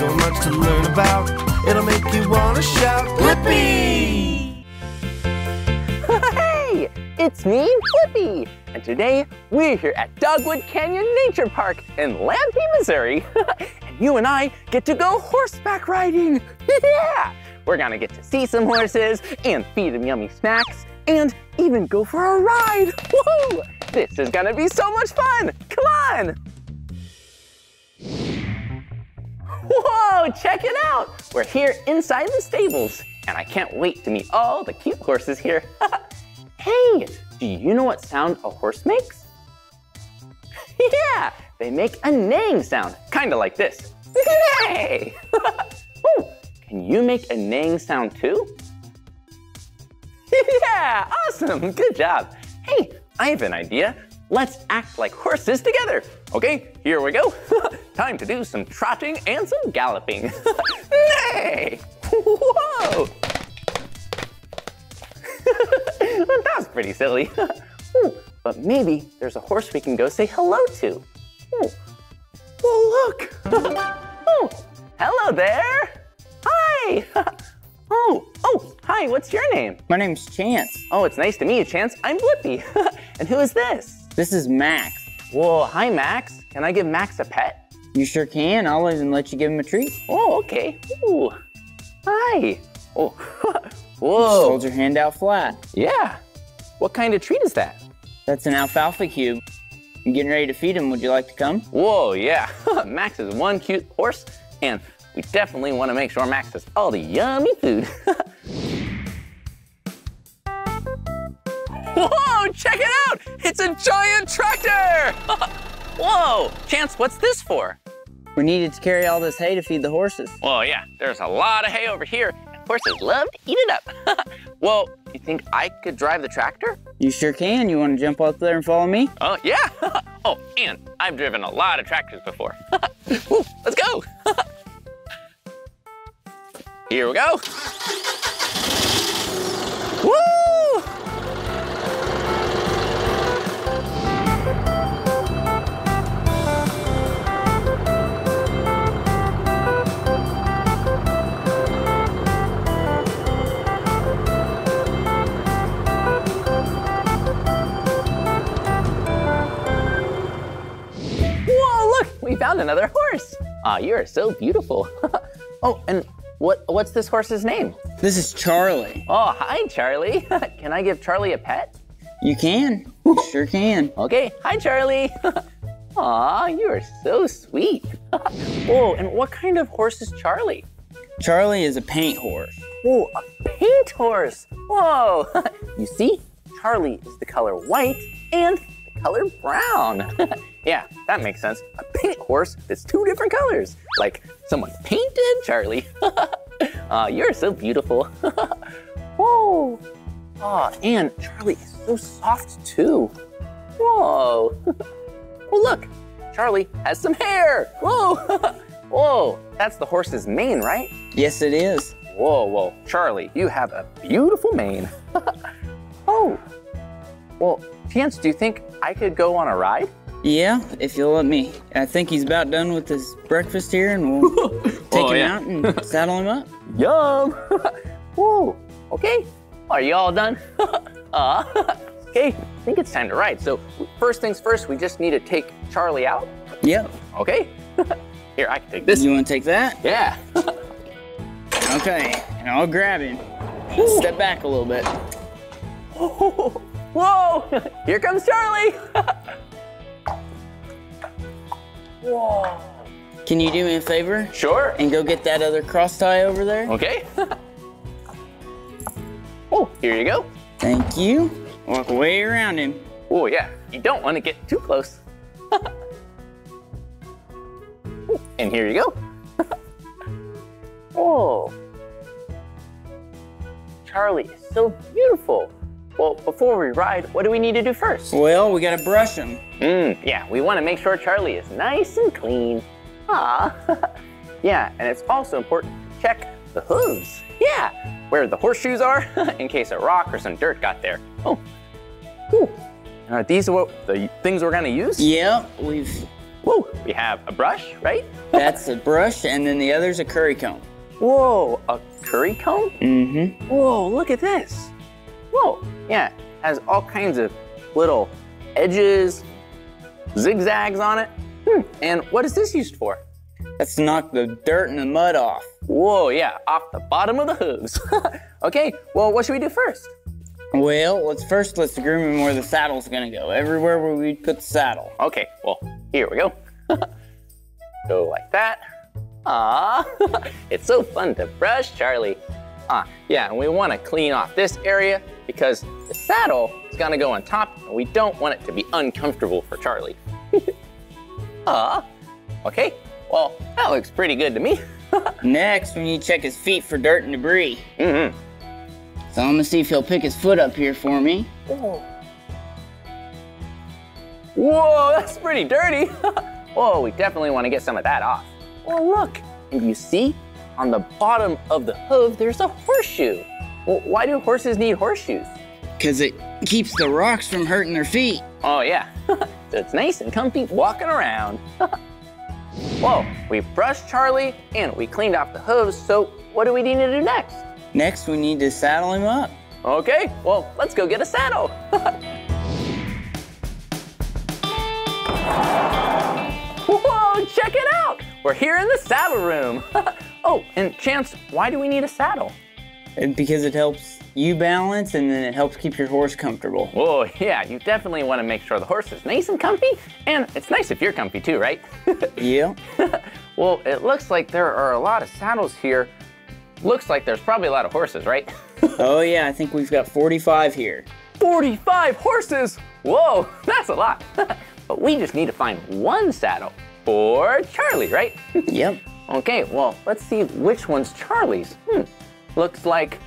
so much to learn about. It'll make you want to shout, Blippi! Hey! It's me, Blippi! And today, we're here at Dogwood Canyon Nature Park in Lampy, Missouri. And you and I get to go horseback riding! Yeah! We're gonna get to see some horses and feed them yummy snacks and even go for a ride! Woo! This is gonna be so much fun! Come on! Whoa, check it out! We're here inside the stables, and I can't wait to meet all the cute horses here. Hey, do you know what sound a horse makes? Yeah, they make a neighing sound, kind of like this. Neigh! Ooh, can you make a neighing sound too? Yeah, awesome, good job. Hey, I have an idea. Let's act like horses together. Okay, here we go. Time to do some trotting and some galloping. Neigh! Whoa! That was pretty silly. Ooh, but maybe there's a horse we can go say hello to. Ooh. Oh, look! Oh, hello there! Hi! Oh, hi, what's your name? My name's Chance. Oh, it's nice to meet you, Chance. I'm Blippi. And who is this? This is Max. Whoa, hi, Max. Can I give Max a pet? You sure can. I'll even let you give him a treat. Oh, okay. Ooh. Hi. Oh. Whoa. Hold your hand out flat. Yeah. What kind of treat is that? That's an alfalfa cube. I'm getting ready to feed him. Would you like to come? Whoa, yeah. Max is one cute horse, and we definitely want to make sure Max has all the yummy food. Whoa, check it out! It's a giant tractor! Whoa, Chance, what's this for? We needed to carry all this hay to feed the horses. Whoa, yeah, there's a lot of hay over here. Horses love to eat it up. Well, you think I could drive the tractor? You sure can. You want to jump out there and follow me? Oh, yeah. Oh, and I've driven a lot of tractors before. Ooh, let's go. Here we go. Woo! We found another horse. Aw, you are so beautiful. Oh, and what's this horse's name? This is Charlie. Oh, hi, Charlie. Can I give Charlie a pet? You can. You sure can. Okay, hi, Charlie. Aw, you are so sweet. Whoa, and what kind of horse is Charlie? Charlie is a paint horse. Whoa, a paint horse. Whoa. You see, Charlie is the color white and the color brown. Yeah, that makes sense. A paint horse that's two different colors. Like someone painted Charlie. You're so beautiful. Whoa. Oh, and Charlie is so soft too. Whoa. Well, look, Charlie has some hair. Whoa. Whoa, that's the horse's mane, right? Yes, it is. Whoa, Charlie, you have a beautiful mane. Oh. Well, Chance, do you think I could go on a ride? Yeah, if you'll let me. I think he's about done with his breakfast here, and we'll take him out and saddle him up. Yum! Whoa, okay. Are you all done? Okay, I think it's time to ride. So first things first, we just need to take Charlie out. Yep. Okay. Here, I can take this. You want to take that? Yeah. Okay, and I'll grab him. Ooh. Step back a little bit. Whoa, here comes Charlie. Whoa. Can you do me a favor? Sure. And go get that other cross tie over there? Okay. Oh, here you go. Thank you. Walk way around him. Oh, yeah. You don't want to get too close. Ooh, and here you go. Whoa. Charlie is so beautiful. Well, before we ride, what do we need to do first? Well, we gotta brush him. Yeah, we wanna make sure Charlie is nice and clean. Aw. Yeah, and it's also important to check the hooves. Yeah, where the horseshoes are in case a rock or some dirt got there. Oh. Ooh. Are these what the things we're gonna use? Yeah, we've Woo! We have a brush, right? That's a brush, and then the other's a curry comb. Whoa, a curry comb? Mm-hmm. Whoa, look at this. Whoa, yeah, it has all kinds of little edges, zigzags on it. Hmm. And what is this used for? That's to knock the dirt and the mud off. Whoa, yeah, off the bottom of the hooves. Okay, well, what should we do first? Well, let's agree on where the saddle's gonna go. Everywhere where we put the saddle. Okay, well, here we go. Go like that. Ah, it's so fun to brush, Charlie. Yeah, and we wanna clean off this area because the saddle is gonna go on top and we don't want it to be uncomfortable for Charlie. Okay, well, that looks pretty good to me. Next, we need to check his feet for dirt and debris. Mm-hmm. So I'm gonna see if he'll pick his foot up here for me. Whoa. Whoa, that's pretty dirty. Whoa, we definitely wanna get some of that off. Well, look, and you see? On the bottom of the hoof, there's a horseshoe. Well, why do horses need horseshoes? Because it keeps the rocks from hurting their feet. Oh, yeah. So it's nice and comfy walking around. Whoa, we brushed Charlie and we cleaned off the hooves, so what do we need to do next? Next, we need to saddle him up. Okay, well, let's go get a saddle. Whoa, check it out. We're here in the saddle room. Oh, and Chance, why do we need a saddle? Because it helps you balance and then it helps keep your horse comfortable. Whoa, yeah, you definitely want to make sure the horse is nice and comfy, and it's nice if you're comfy too, right? Yeah. Well, it looks like there are a lot of saddles here. Looks like there's probably a lot of horses, right? Oh yeah, I think we've got 45 here. 45 horses? Whoa, that's a lot. But we just need to find one saddle for Charlie, right? Yep. Okay, well, let's see which one's Charlie's. Looks like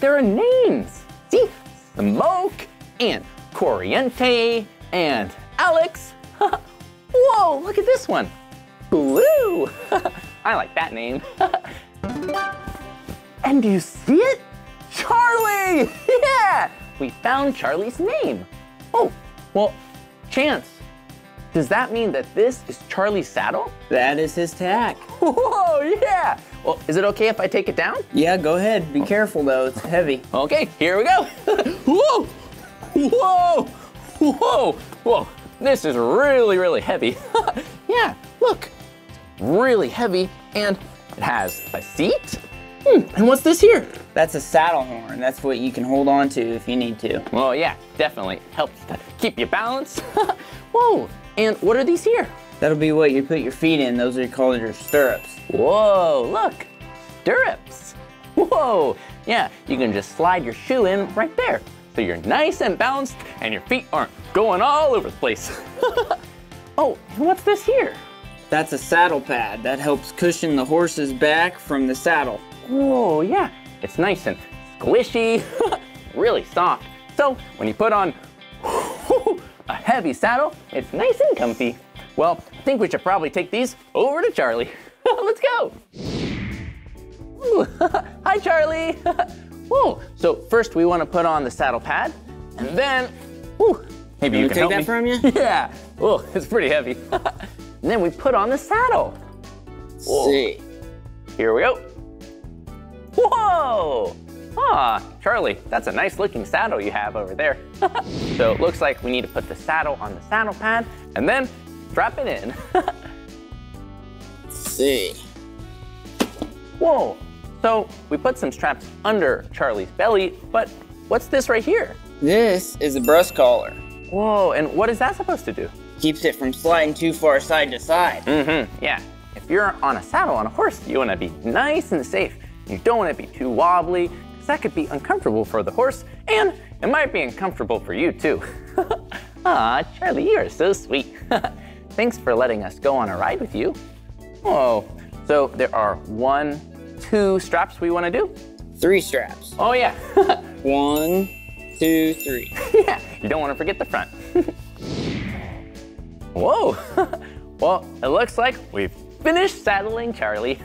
there are names. See, Smoke and Corriente and Alex. Whoa, look at this one. Blue. I like that name. And do you see it? Charlie! Yeah! We found Charlie's name. Oh, well, Chance, does that mean that this is Charlie's saddle? That is his tack. Whoa, yeah! Well, is it okay if I take it down? Yeah, go ahead. Be careful, though. It's heavy. Okay, here we go. Whoa! Whoa! Whoa! Whoa! This is really, really heavy. Yeah, look. Really heavy, and it has a seat. And what's this here? That's a saddle horn. That's what you can hold on to if you need to. Well, yeah, definitely. Helps to keep your balance. Whoa, and what are these here? That'll be what you put your feet in. Those are called your stirrups. Whoa, look, stirrups. Whoa, yeah, you can just slide your shoe in right there. So you're nice and balanced and your feet aren't going all over the place. Oh, and what's this here? That's a saddle pad. That helps cushion the horse's back from the saddle. Whoa, yeah, it's nice and squishy, really soft. So when you put on a heavy saddle, it's nice and comfy. Well, I think we should probably take these over to Charlie. Let's go. Hi, Charlie. Whoa, so first we want to put on the saddle pad, and then, maybe you can help me. Take that from you? Yeah, whoa, it's pretty heavy. And then we put on the saddle. Whoa. See. Here we go. Whoa! Ah, Charlie, that's a nice looking saddle you have over there. So it looks like we need to put the saddle on the saddle pad and then drop it in. Let's see. Whoa, so we put some straps under Charlie's belly, but what's this right here? This is a breast collar. Whoa, and what is that supposed to do? Keeps it from sliding too far side to side. Mm-hmm, yeah. If you're on a saddle on a horse, you want to be nice and safe. You don't want to be too wobbly, because that could be uncomfortable for the horse, and it might be uncomfortable for you too. Aw, Charlie, you are so sweet. Thanks for letting us go on a ride with you. Whoa, so there are 1, 2 straps we want to do? 3 straps. Oh yeah. 1, 2, 3. Yeah, you don't want to forget the front. Whoa, well, it looks like we've finished saddling Charlie.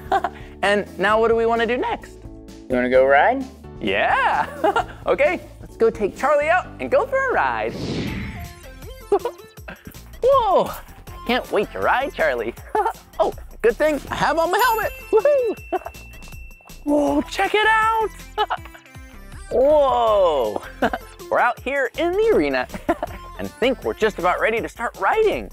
And now what do we want to do next? You want to go ride? Yeah, okay, let's go take Charlie out and go for a ride. Whoa, Can't wait to ride, Charlie. Oh, good thing I have on my helmet. Woohoo! Whoa, check it out. Whoa. We're out here in the arena and think we're just about ready to start riding.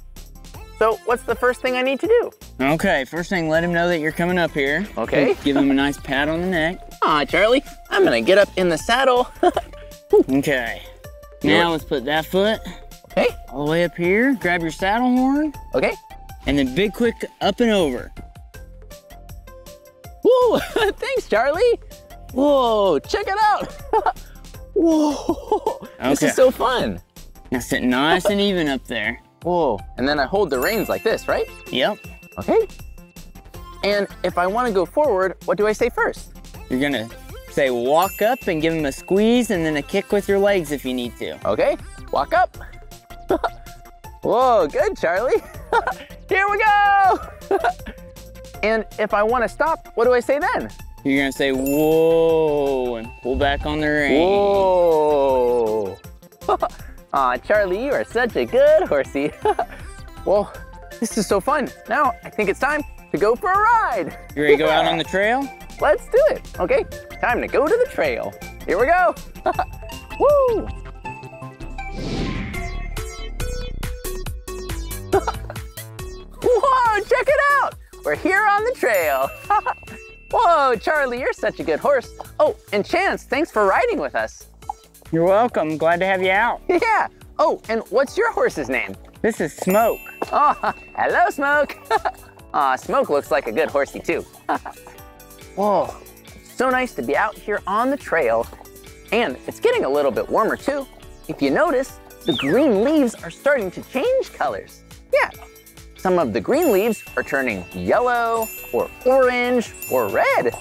So what's the first thing I need to do? Okay, first thing, let him know that you're coming up here. Okay. Give him a nice pat on the neck. Aw, Charlie, I'm gonna get up in the saddle. Okay, now let's put that foot all the way up here. Grab your saddle horn. Okay. And then big quick up and over. Whoa, thanks, Charlie. Whoa, check it out. Whoa, this is so fun. Now sit nice and even up there. Whoa, and then I hold the reins like this, right? Yep. Okay. And if I want to go forward, what do I say first? You're gonna say walk up and give him a squeeze and then a kick with your legs if you need to. Okay, walk up. Whoa, good, Charlie. Here we go. And if I want to stop, what do I say then? You're gonna say whoa and pull back on the reins. Whoa. Aw, Charlie, you are such a good horsey. Well, this is so fun. Now I think it's time to go for a ride. You ready to go out on the trail? Let's do it. Okay, time to go to the trail. Here we go. Woo! Whoa, check it out. We're here on the trail. Whoa, Charlie, you're such a good horse. Oh, and Chance, thanks for riding with us. You're welcome, glad to have you out. Yeah, oh, and what's your horse's name? This is Smoke. Oh, hello, Smoke. Aw, Smoke looks like a good horsey too. Whoa, so nice to be out here on the trail. And it's getting a little bit warmer too. If you notice, the green leaves are starting to change colors. Yeah, some of the green leaves are turning yellow or orange or red.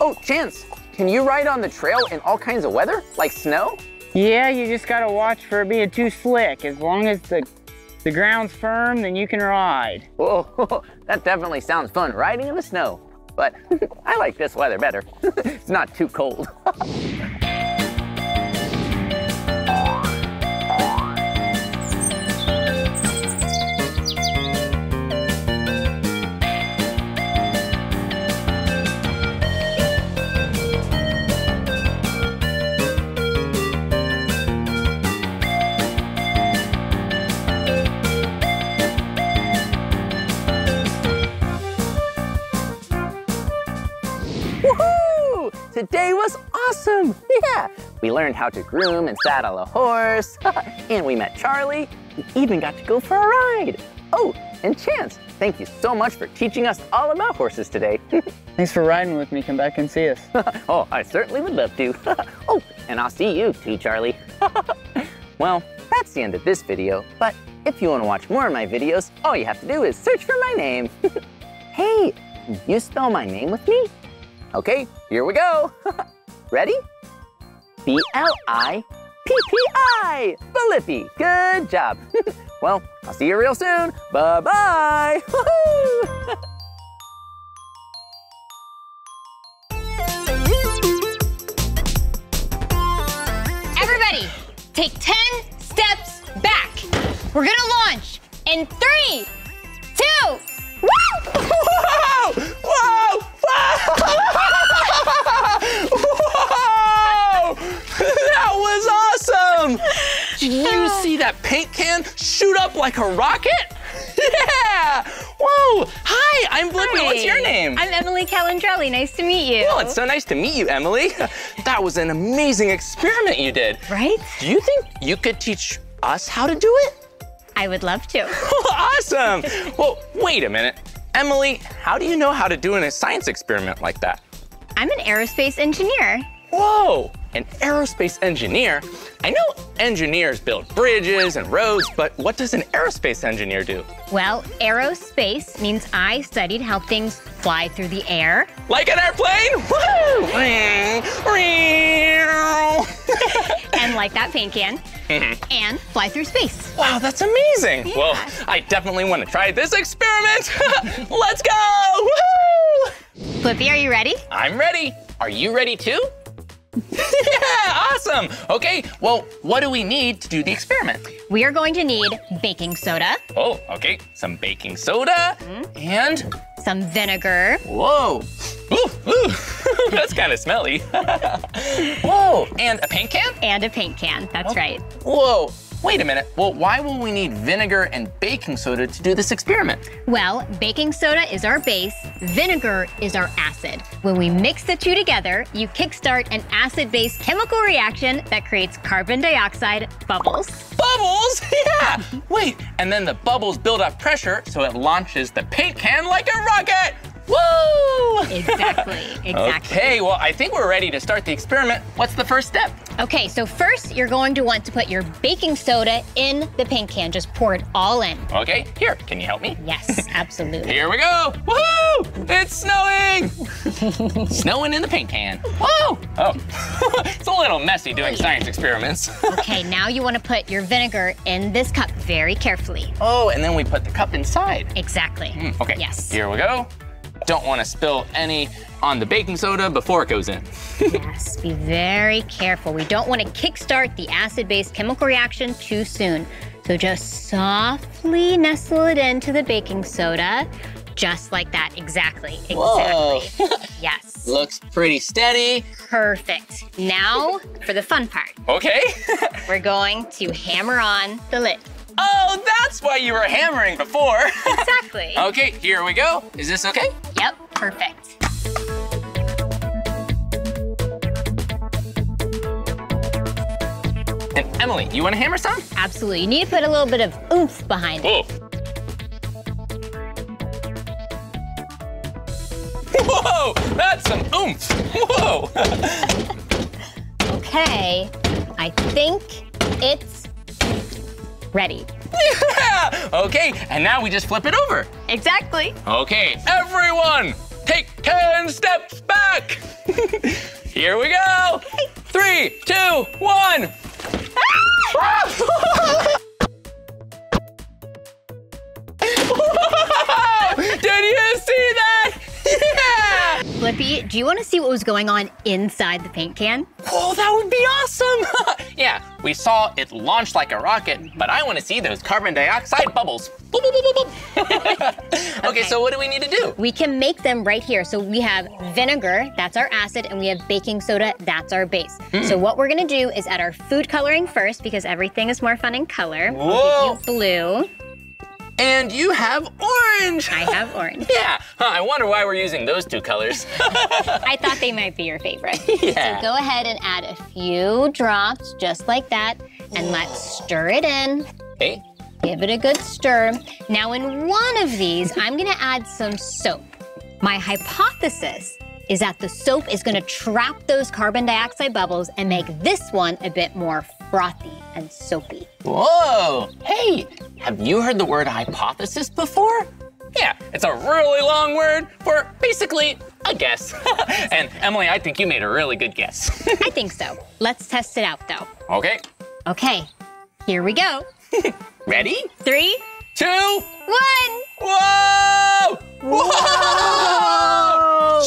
Oh, Chance. Can you ride on the trail in all kinds of weather, like snow? Yeah, you just gotta watch for it being too slick. As long as the ground's firm, then you can ride. Whoa, that definitely sounds fun, riding in the snow. But I like this weather better. It's not too cold. Today was awesome, yeah. We learned how to groom and saddle a horse, and we met Charlie. We even got to go for a ride. Oh, and Chance, thank you so much for teaching us all about horses today. Thanks for riding with me, come back and see us. Oh, I certainly would love to. Oh, and I'll see you too, Charlie. Well, that's the end of this video, but if you wanna watch more of my videos, all you have to do is search for my name. Hey, can you spell my name with me? Okay, here we go. Ready? B-L-I-P-P-I, Blippi, good job. Well, I'll see you real soon. Bye-bye. Everybody, take 10 steps back. We're gonna launch in 3, 2, woo! Whoa! Whoa! Whoa! That was awesome! Did you see that paint can shoot up like a rocket? Yeah! Whoa! Hi, I'm Blippi. What's your name? I'm Emily Calandrelli. Nice to meet you. Well, it's so nice to meet you, Emily. That was an amazing experiment you did. Right? Do you think you could teach us how to do it? I would love to. Awesome! Well, wait a minute. Emily, how do you know how to do a science experiment like that? I'm an aerospace engineer. Whoa, an aerospace engineer? I know engineers build bridges and roads, but what does an aerospace engineer do? Well, aerospace means I studied how things fly through the air. Like an airplane? Woo! And like that paint can. Mm-hmm. And fly through space. Wow, that's amazing. Yeah. Well, I definitely want to try this experiment. Let's go, woohoo! Blippi, are you ready? I'm ready. Are you ready too? Yeah, awesome. Okay, well, what do we need to do the experiment? We are going to need baking soda. Oh, okay, some baking soda and? Some vinegar. Whoa, ooh, that's kind of smelly. Whoa, and a paint can? And a paint can, that's right. Whoa. Wait a minute, well, why will we need vinegar and baking soda to do this experiment? Well, baking soda is our base, vinegar is our acid. When we mix the two together, you kickstart an acid-based chemical reaction that creates carbon dioxide bubbles. Bubbles? Yeah! Wait, and then the bubbles build up pressure, so it launches the paint can like a rocket! Woo! Exactly. Okay, well, I think we're ready to start the experiment. What's the first step? Okay, so first you're going to want to put your baking soda in the paint can. Just pour it all in. Okay, here, can you help me? Yes, absolutely. Here we go! Woohoo! It's snowing! Snowing in the paint can. Whoa! Oh, it's a little messy doing science experiments. Okay, now you want to put your vinegar in this cup very carefully. Oh, and then we put the cup inside. Exactly. Okay, yes. Here we go. Don't want to spill any on the baking soda before it goes in. Yes, be very careful. We don't want to kickstart the acid-based chemical reaction too soon. So just softly nestle it into the baking soda, just like that, exactly. Whoa. Yes. Looks pretty steady. Perfect. Now for the fun part. Okay. We're going to hammer on the lid. Oh, that's why you were hammering before. Exactly. Okay, here we go. Is this okay? Yep, perfect. And Emily, you want to hammer some? Absolutely. You need to put a little bit of oomph behind it. Whoa, that's some oomph. Whoa. Okay, I think it's ready. Yeah! Okay, and now we just flip it over. Exactly. Okay, everyone, take 10 steps back. Here we go. 3, 2, 1. Did you see that? Yeah! Blippi, do you want to see what was going on inside the paint can? Oh, that would be awesome! Yeah, we saw it launch like a rocket, but I want to see those carbon dioxide bubbles. Boop, boop, boop, boop. Okay, so what do we need to do? We can make them right here. So we have vinegar, that's our acid, and we have baking soda, that's our base. So what we're going to do is add our food coloring first because everything is more fun in color. Whoa! We'll give you blue. And you have orange. I have orange. Yeah, I wonder why we're using those two colors. I thought they might be your favorite. Yeah. So go ahead and add a few drops, just like that, and let's stir it in. Okay. Give it a good stir. Now in one of these, I'm gonna add some soap. My hypothesis is that the soap is gonna trap those carbon dioxide bubbles and make this one a bit more frothy and soapy. Whoa, hey, have you heard the word hypothesis before? Yeah, it's a really long word for basically a guess. And Emily, I think you made a really good guess. I think so. Let's test it out though. Okay. Okay, here we go. Ready? 3, 2, 1. Whoa! Whoa!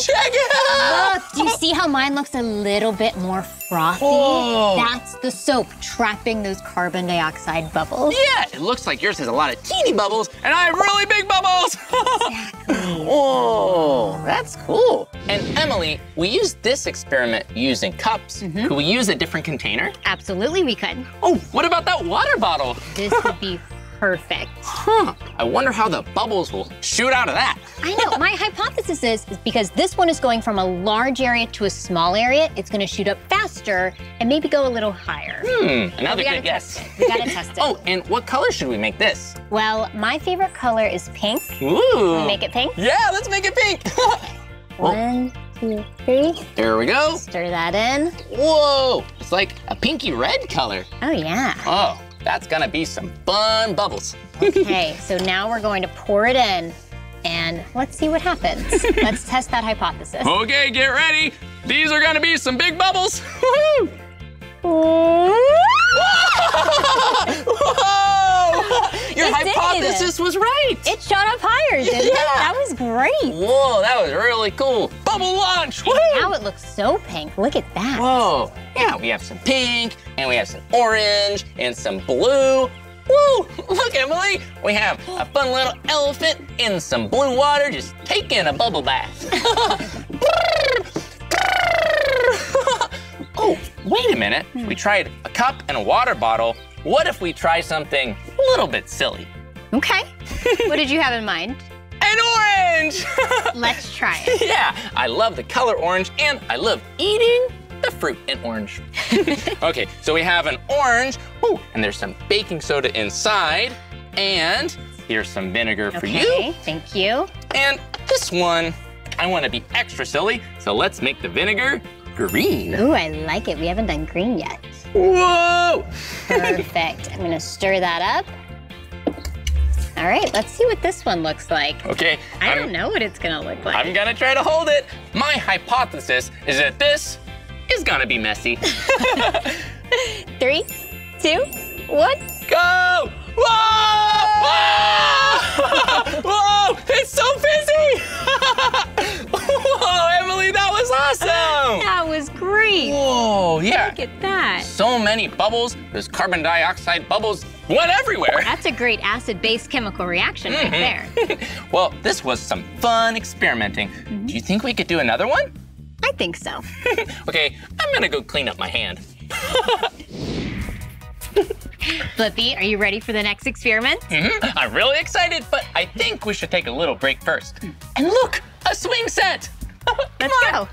Check it out! Look, do you see how mine looks a little bit more frothy? Whoa. That's the soap trapping those carbon dioxide bubbles. Yeah, it looks like yours has a lot of teeny bubbles and I have really big bubbles! Exactly. Whoa, that's cool. And Emily, we used this experiment using cups. Could we use a different container? Absolutely we could. Oh, what about that water bottle? This would be perfect. Huh, I wonder how the bubbles will shoot out of that. I know, my hypothesis is because this one is going from a large area to a small area, it's gonna shoot up faster and maybe go a little higher. Another good guess. We gotta test it. Oh, and what color should we make this? Well, my favorite color is pink. Ooh. Can we make it pink? Yeah, let's make it pink. 1, 2, 3. There we go. Stir that in. Whoa, it's like a pinky red color. Oh yeah. Oh. That's gonna be some fun bubbles. Okay, so now we're going to pour it in and let's see what happens. Let's test that hypothesis. Okay, get ready. These are gonna be some big bubbles. Woo-hoo! Whoa! Whoa! Your hypothesis was right. It shot up higher, didn't it? That was great. Whoa, that was really cool. Bubble launch. Woo! Now it looks so pink. Look at that. Whoa. Yeah, we have some pink, and we have some orange, and some blue. Woo! Look, Emily, we have a fun little elephant in some blue water just taking a bubble bath. Oh, wait a minute. We tried a cup and a water bottle. What if we try something a little bit silly? Okay. What did you have in mind? An orange! Let's try it. Yeah, I love the color orange, and I love eating the fruit in orange. Okay, so we have an orange, ooh, and there's some baking soda inside, and here's some vinegar for you. Okay, thank you. And this one, I want to be extra silly, so let's make the vinegar green. Ooh, I like it. We haven't done green yet. Whoa! Perfect. I'm gonna stir that up. All right, let's see what this one looks like. Okay. I don't know what it's gonna look like. I'm gonna try to hold it. My hypothesis is that this is gonna be messy. 3, 2, 1. Go! Whoa! Whoa! Whoa! It's so busy! Whoa, Emily, that was awesome! That was great. Whoa, yeah. Look at that. So many bubbles. There's carbon dioxide bubbles went everywhere. That's a great acid-base chemical reaction right there. Well, this was some fun experimenting. Do you think we could do another one? I think so. Okay, I'm gonna go clean up my hand. Blippi, are you ready for the next experiment? I'm really excited, but I think we should take a little break first. And look, a swing set! Let's go.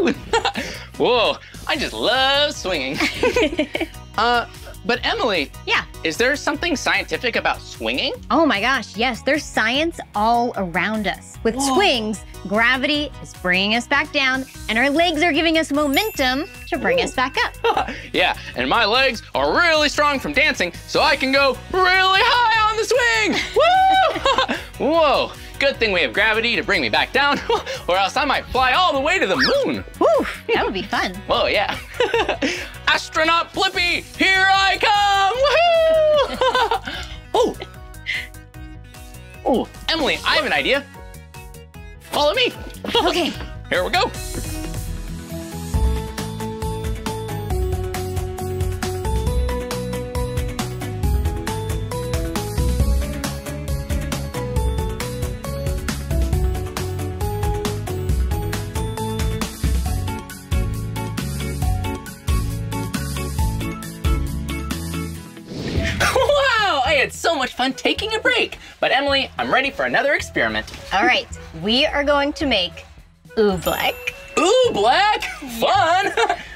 Woo! Whoa, I just love swinging. But Emily, is there something scientific about swinging? Oh my gosh, yes, there's science all around us. With swings, gravity is bringing us back down and our legs are giving us momentum to bring us back up. Yeah, and my legs are really strong from dancing, so I can go really high on the swing. Woo! Whoa, good thing we have gravity to bring me back down or else I might fly all the way to the moon. Woo, that would be fun. Whoa, yeah. Astronaut Blippi, here I come! Woohoo! Oh, Emily, I have an idea. Follow me. Okay. Here we go. So much fun taking a break. But Emily, I'm ready for another experiment. All right, we are going to make oobleck. Oobleck? Fun!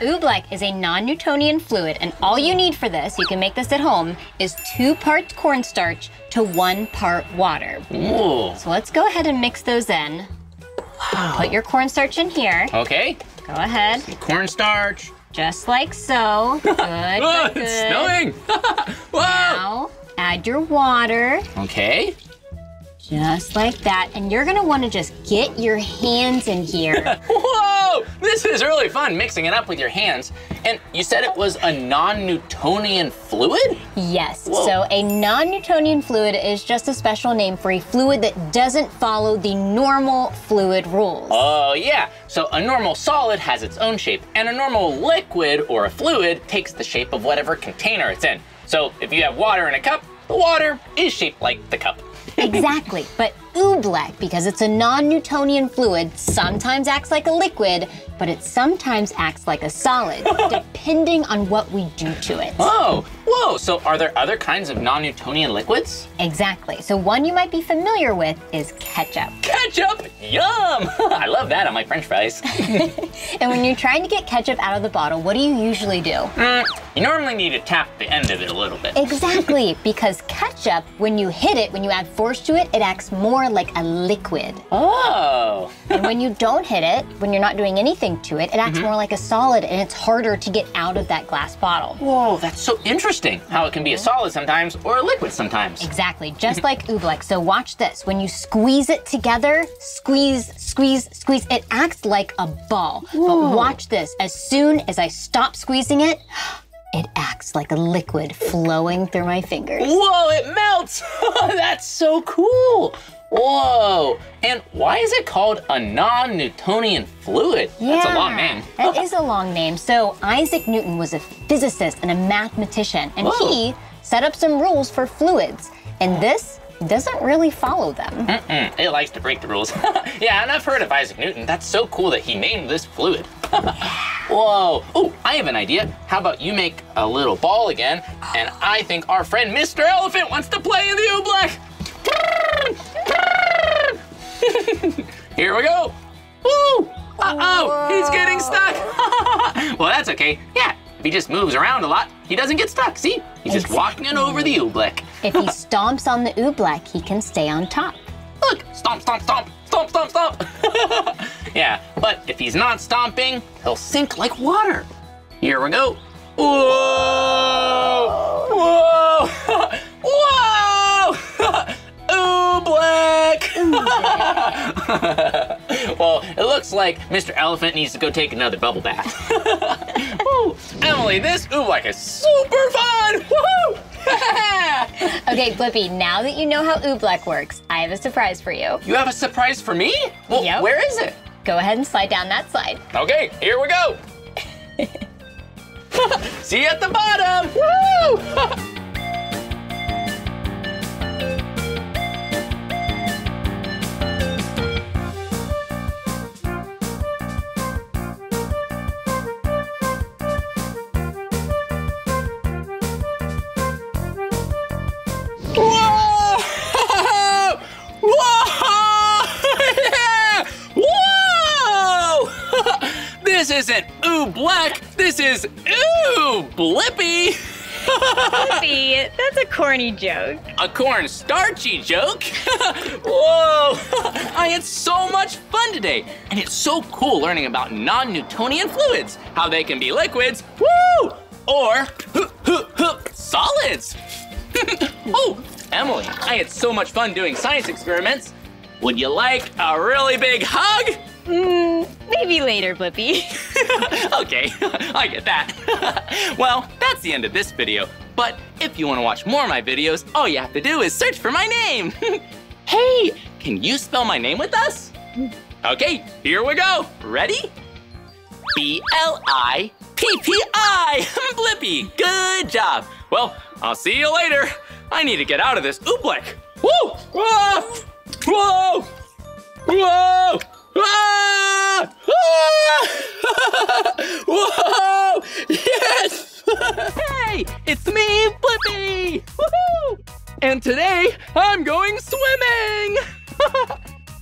Oobleck is a non-Newtonian fluid, and all you need for this, you can make this at home, is 2 parts cornstarch to 1 part water. Ooh. So let's go ahead and mix those in. Wow. Put your cornstarch in here. Okay. Go ahead. Some cornstarch. Just like so. Good. Oh, it's snowing! Whoa! Now, add your water. Okay. Just like that. And you're gonna wanna just get your hands in here. Whoa, this is really fun, mixing it up with your hands. And you said it was a non-Newtonian fluid? Yes, so a non-Newtonian fluid is just a special name for a fluid that doesn't follow the normal fluid rules. Oh yeah, so a normal solid has its own shape and a normal liquid or a fluid takes the shape of whatever container it's in. So if you have water in a cup, the water is shaped like the cup. Exactly, but oobleck, because it's a non-Newtonian fluid, sometimes acts like a liquid, but it sometimes acts like a solid, depending on what we do to it. Oh, whoa, so are there other kinds of non-Newtonian liquids? Exactly, so one you might be familiar with is ketchup. Ketchup, yum! I love that on my French fries. And when you're trying to get ketchup out of the bottle, what do you usually do? You normally need to tap the end of it a little bit. Exactly, because ketchup, when you hit it, when you add force to it, it acts more like a liquid. Oh. And when you don't hit it, when you're not doing anything to it, it acts more like a solid and it's harder to get out of that glass bottle. Whoa, that's so interesting, how it can be a solid sometimes or a liquid sometimes. Exactly, just like oobleck. So watch this, when you squeeze it together, squeeze, squeeze, squeeze, it acts like a ball. Whoa. But watch this, as soon as I stop squeezing it, It acts like a liquid flowing through my fingers. Whoa, it melts! That's so cool! Whoa! And why is it called a non-Newtonian fluid? Yeah, that's a long name. That is a long name. So Isaac Newton was a physicist and a mathematician, and he set up some rules for fluids, and this doesn't really follow them. Mm-mm, it likes to break the rules. Yeah, and I've heard of Isaac Newton. That's so cool that he named this fluid. Whoa. Oh, I have an idea. How about you make a little ball again, and I think our friend Mr. Elephant wants to play in the Oobleck. Here we go. Woo! Uh-oh, he's getting stuck. Well, that's okay. Yeah, if he just moves around a lot, he doesn't get stuck. See, he's just walking over the Oobleck. If he stomps on the Oobleck, he can stay on top. Look, stomp, stomp, stomp, stomp, stomp, stomp. Yeah, but if he's not stomping, he'll sink like water. Here we go. Whoa! Whoa! Whoa! Black. Well, it looks like Mr. Elephant needs to go take another bubble bath. Ooh, Emily, this Oobleck is super fun! Woohoo! Okay, Blippi, now that you know how Oobleck works, I have a surprise for you. You have a surprise for me? Well, yep. Where is it? Go ahead and slide down that slide. Okay, here we go. See you at the bottom! Woo! This isn't Oobleck, this is Ooh Blippi. Blippi, that's a corny joke. A cornstarchy joke? Whoa, I had so much fun today. And it's so cool learning about non-Newtonian fluids, how they can be liquids, woo, or solids. Oh, Emily, I had so much fun doing science experiments. Would you like a really big hug? Maybe later, Blippi. Okay, I get that. Well, that's the end of this video. But if you want to watch more of my videos, all you have to do is search for my name. Hey, can you spell my name with us? Okay, here we go. Ready? B-L-I-P-P-I. Blippi, good job. Well, I'll see you later. I need to get out of this Oobleck. Woo! Whoa! Whoa! Whoa! Ah! Ah! Whoa! Yes! Hey, it's me, Blippi! Woohoo! And today, I'm going swimming!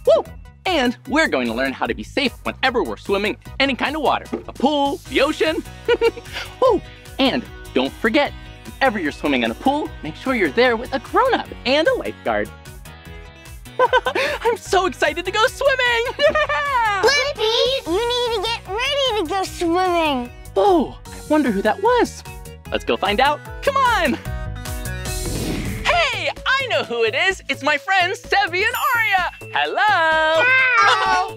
Woo! And we're going to learn how to be safe whenever we're swimming in any kind of water. A pool, the ocean. Woo! And don't forget, whenever you're swimming in a pool, make sure you're there with a grown-up and a lifeguard. I'm so excited to go swimming! Yeah! Blippi, you need to get ready to go swimming. Oh, I wonder who that was. Let's go find out. Come on! Hey, I know who it is. It's my friends Sevi and Aria. Hello. Hi.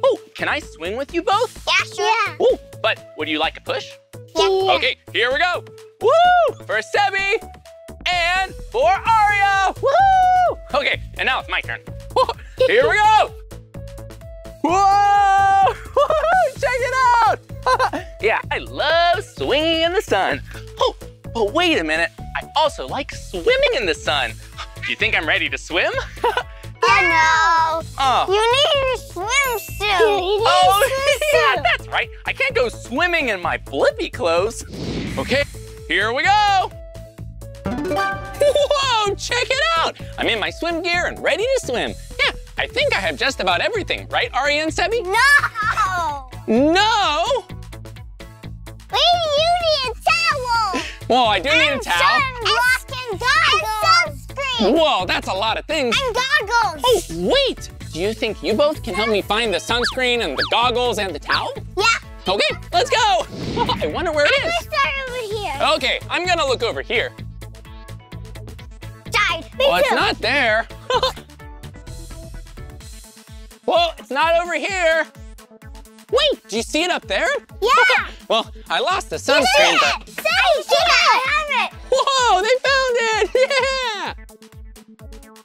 Oh, can I swing with you both? Yeah, sure. Yeah. Oh, but would you like a push? Yeah. Okay, here we go. Woo! For Sevi and for Aria. Woo! Okay, and now it's my turn. Here we go! Whoa! Check it out! Yeah, I love swinging in the sun. Oh, but wait a minute. I also like swimming in the sun. You think I'm ready to swim? No. Oh. You need your swimsuit. Yeah, that's right. I can't go swimming in my Blippi clothes. Okay, here we go. Whoa, check it out! I'm in my swim gear and ready to swim. Yeah, I think I have just about everything, right, Ari and Sebi? No! No? You need a towel! Whoa, I do need a towel. And goggles! And sunscreen! Whoa, that's a lot of things. And goggles! Oh, wait! Do you think you both can help me find the sunscreen and the goggles and the towel? Yeah. Okay, let's go! I wonder where it is. I'm gonna start over here. Okay, I'm gonna look over here. Well, it's not there. Well, it's not over here. Wait, do you see it up there? Yeah. Well, I lost the sunscreen, but... Save it! I have it! Whoa, they found it! Yeah!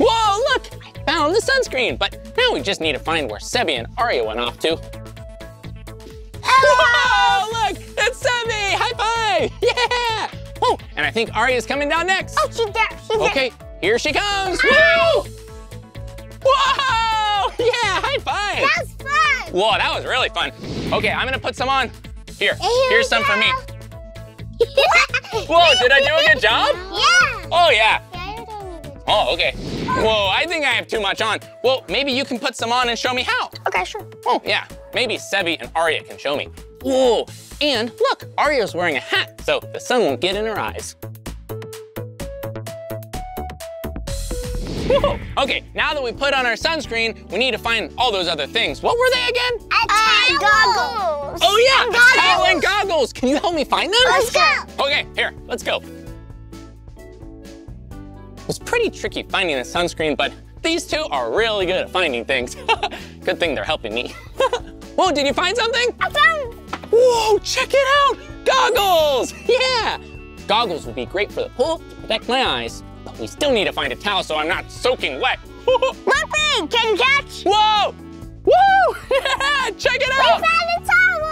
Whoa, look! I found the sunscreen, but now we just need to find where Sebby and Aria went off to. Whoa, look! It's Sebby! High five! Yeah! Oh, and I think Aria's coming down next. Oh, she's there, she's okay, there. Here she comes! Whoa! Whoa! Yeah, high five! That was fun! Whoa, that was really fun. Okay, I'm gonna put some on. Here's some for me. Whoa, did I do a good job? Yeah. Oh, yeah. Oh, okay. Whoa, I think I have too much on. Well, maybe you can put some on and show me how. Okay, sure. Oh, yeah. Maybe Sebby and Aria can show me. Whoa, and look, Aria's wearing a hat, so the sun won't get in her eyes. Whoa. Okay, now that we put on our sunscreen, we need to find all those other things. What were they again? Goggles. Oh yeah, a towel and goggles. Can you help me find them? Let's go. Okay, here, let's go. It was pretty tricky finding the sunscreen, but these two are really good at finding things. Good thing they're helping me. Whoa, did you find something? I found. Whoa, check it out, goggles. Yeah, goggles would be great for the pool to protect my eyes. But we still need to find a towel so I'm not soaking wet. Blippi, can you catch? Whoa! Woo! Yeah, check it out! We found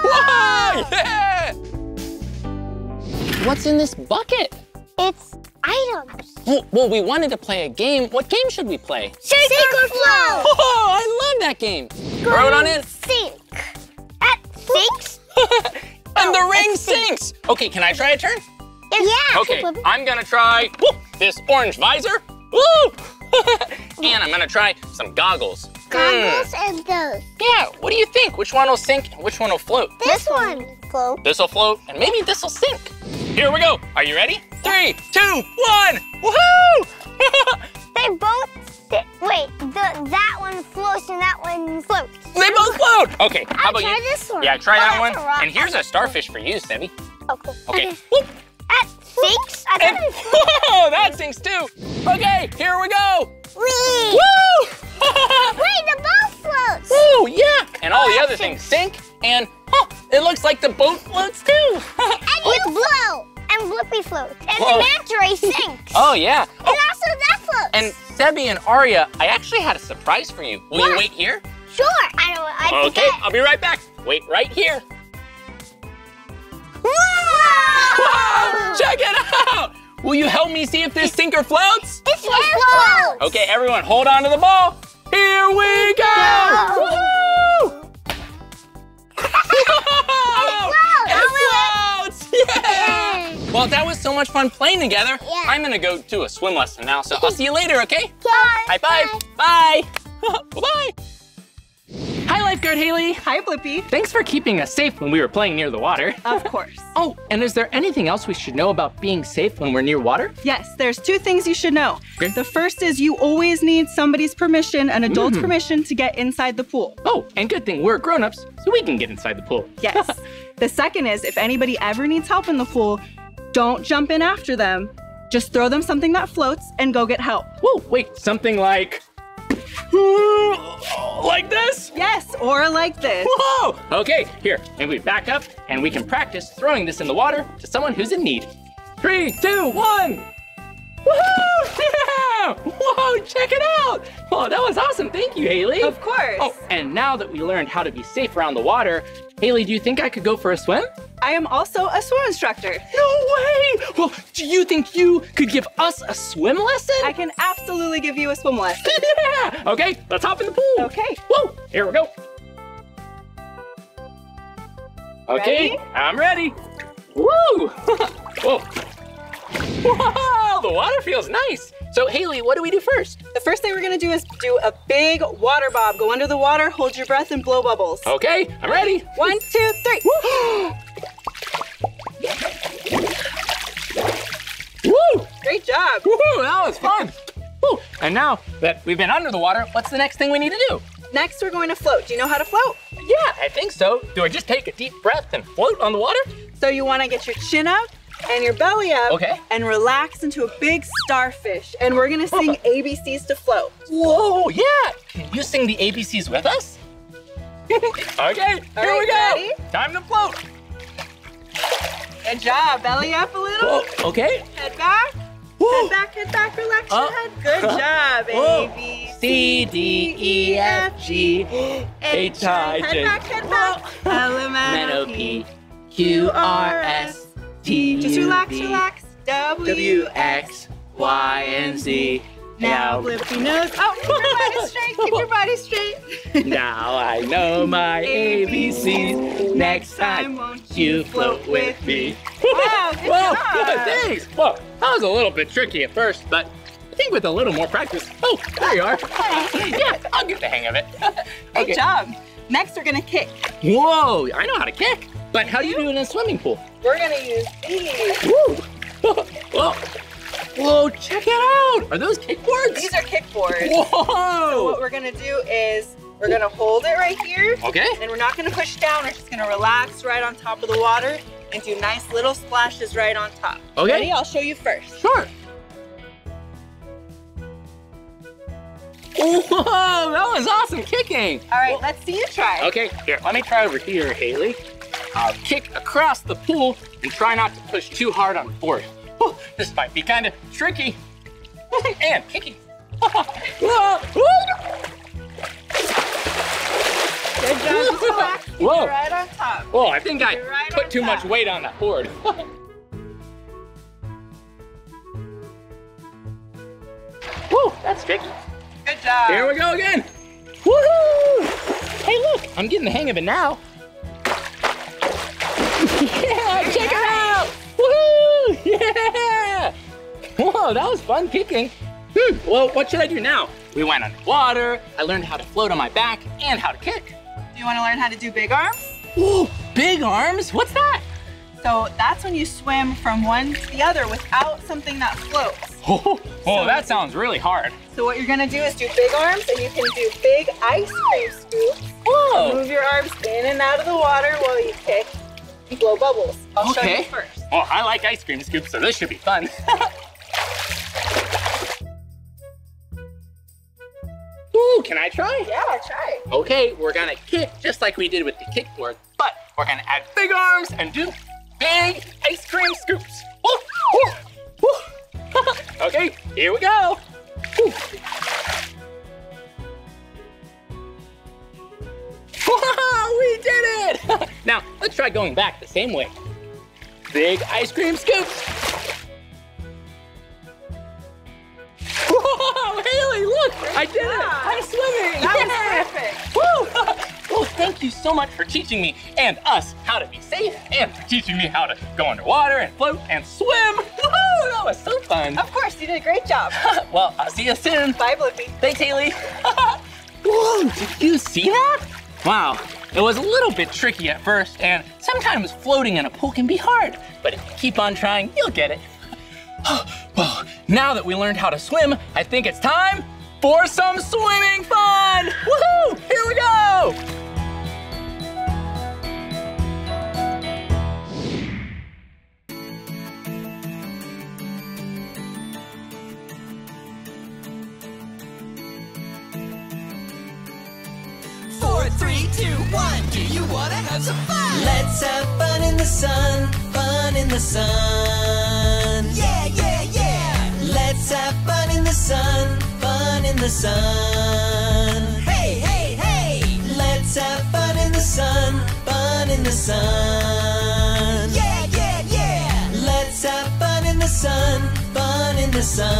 a towel! Whoa! Yeah! What's in this bucket? It's items. Well, we wanted to play a game. What game should we play? Shake or flow! Oh, I love that game. Throw it on in. Sink. That sinks? And the ring sinks. Okay, can I try a turn? Yeah. Okay, I'm gonna try this orange visor. Woo! And I'm gonna try some goggles. Goggles and those. Yeah, what do you think? Which one will sink and which one will float? This one will float. This will float and maybe this will sink. Here we go. Are you ready? 3, 2, 1. Woohoo! They both, that one floats and that one floats. They both float. Okay, how about you? I'll try this one. Yeah, try that one. And here's a starfish for you, Sebby. Oh, cool. Okay. That sinks. Whoa, that sinks too. Okay, here we go. Whee! Woo! Wait, the boat floats. Woo, yeah. And all the other things sink. And it looks like the boat floats too. And you float. And Blippi floats. And the manta ray sinks. Oh, yeah. And also that floats. And Sebby and Aria, I actually had a surprise for you. Will you wait here? Sure. Okay, I'll be right back. Wait right here. Whoa! Whoa! Check it out! Will you help me see if this sinker floats? This one floats! Okay, everyone, hold on to the ball. Here we go! Woohoo! It floats! Yeah! Well, that was so much fun playing together. Yeah. I'm gonna go do a swim lesson now, so I'll see you later, okay? Yeah. High five! Bye! Bye-bye! Hi, lifeguard Haley. Hi, Blippi. Thanks for keeping us safe when we were playing near the water. Of course. Oh, and is there anything else we should know about being safe when we're near water? Yes, there's 2 things you should know. Okay. The first is you always need somebody's permission, an adult's permission, to get inside the pool. Oh, and good thing we're grown-ups, so we can get inside the pool. Yes. The second is if anybody ever needs help in the pool, don't jump in after them. Just throw them something that floats and go get help. Whoa, wait, something like... Like this? Yes, or like this. Whoa! Okay, here, maybe we back up and we can practice throwing this in the water to someone who's in need. 3, 2, 1. Woohoo! Yeah! Whoa, check it out! Whoa, that was awesome. Thank you, Haley. Of course. Oh, and now that we learned how to be safe around the water, Haley, do you think I could go for a swim? I am also a swim instructor. No way! Well, do you think you could give us a swim lesson? I can absolutely give you a swim lesson. Yeah! Okay, let's hop in the pool. Okay. Whoa, here we go. Okay, ready? I'm ready. Woo! Whoa. Whoa, the water feels nice. So Haley, what do we do first? The first thing we're gonna do is do a big water bob. Go under the water, hold your breath, and blow bubbles. Okay, I'm ready. 1, 2, 3. Woo! Great job. Woo, that was fun. Woo. And now that we've been under the water, what's the next thing we need to do? Next, we're going to float. Do you know how to float? Yeah, I think so. Do I just take a deep breath and float on the water? So you wanna get your chin up, and your belly up, and relax into a big starfish. And we're gonna sing ABCs to float. Whoa, yeah! Can you sing the ABCs with us? Okay, here we go! Ready? Time to float! Good job. Belly up a little. Whoa. Okay. Head back. Whoa. Head back, relax your head. Good job. Whoa. A, B, C, D, E, F, G, H, I, J. Head back, L, M, N, O, P, Q, R, S, T, U, V. Just relax, relax. W, X, Y, and Z. Now Blippi knows. Oh, keep your body straight, keep your body straight. Now I know my ABCs. Next time, won't you float with me? Wow, good job. Thanks. Whoa, that was a little bit tricky at first, but I think with a little more practice. Oh, there you are. Yes, I'll get the hang of it. Okay. Good job. Next, we're gonna kick. Whoa, I know how to kick, but how do you do it in a swimming pool? We're gonna use these. Woo. Whoa. Whoa, check it out! Are those kickboards? These are kickboards. Whoa! So what we're gonna do is we're gonna hold it right here. Okay. And we're not gonna push down, we're just gonna relax right on top of the water and do nice little splashes right on top. Okay. Ready? I'll show you first. Sure. Whoa, that was awesome kicking. All right, let's see you try. Okay, here, let me try over here, Haley. I'll kick across the pool and try not to push too hard on the board. Oh, this might be kind of tricky and kicky. Good job, just relax. Whoa. Right on top. Whoa, I think I put too much weight on that board. Whoa, that's tricky. Good job. Here we go again. Woohoo! Hey, look, I'm getting the hang of it now. Yeah, check it out. Woohoo! Yeah! Whoa, that was fun kicking. Well, what should I do now? We went underwater, I learned how to float on my back and how to kick. Do you want to learn how to do big arms? Whoa, big arms? What's that? So that's when you swim from one to the other without something that floats. Oh, so that sounds really hard. So what you're going to do is do big arms, and you can do big ice cream scoops. Whoa! Move your arms in and out of the water while you kick. Blow bubbles. I'll show you first. Oh, I like ice cream scoops, so this should be fun. Ooh, can I try? Yeah, try. Okay, we're gonna kick just like we did with the kickboard, but we're gonna add big arms and do big ice cream scoops. Ooh, ooh, ooh. Okay, here we go. Ooh. Whoa, we did it! Now, let's try going back the same way. Big ice cream scoops! Whoa, Haley, look! I did it! I'm swimming! That was perfect! Woo! Well, thank you so much for teaching me and us how to be safe and for teaching me how to go underwater and float and swim! Woohoo! That was so fun! Of course, you did a great job! Well, I'll see you soon! Bye, Blippi! Thanks, Haley! Whoa, did you see that? Wow, it was a little bit tricky at first, and sometimes floating in a pool can be hard, but if you keep on trying, you'll get it. Well, now that we learned how to swim, I think it's time for some swimming fun! Woohoo! Here we go! Three, two, one, do you wanna have some fun? Let's have fun in the sun. Yeah, yeah, yeah! Let's have fun in the sun. Hey, hey, hey! Let's have fun in the sun. Yeah, yeah, yeah! Let's have fun in the sun.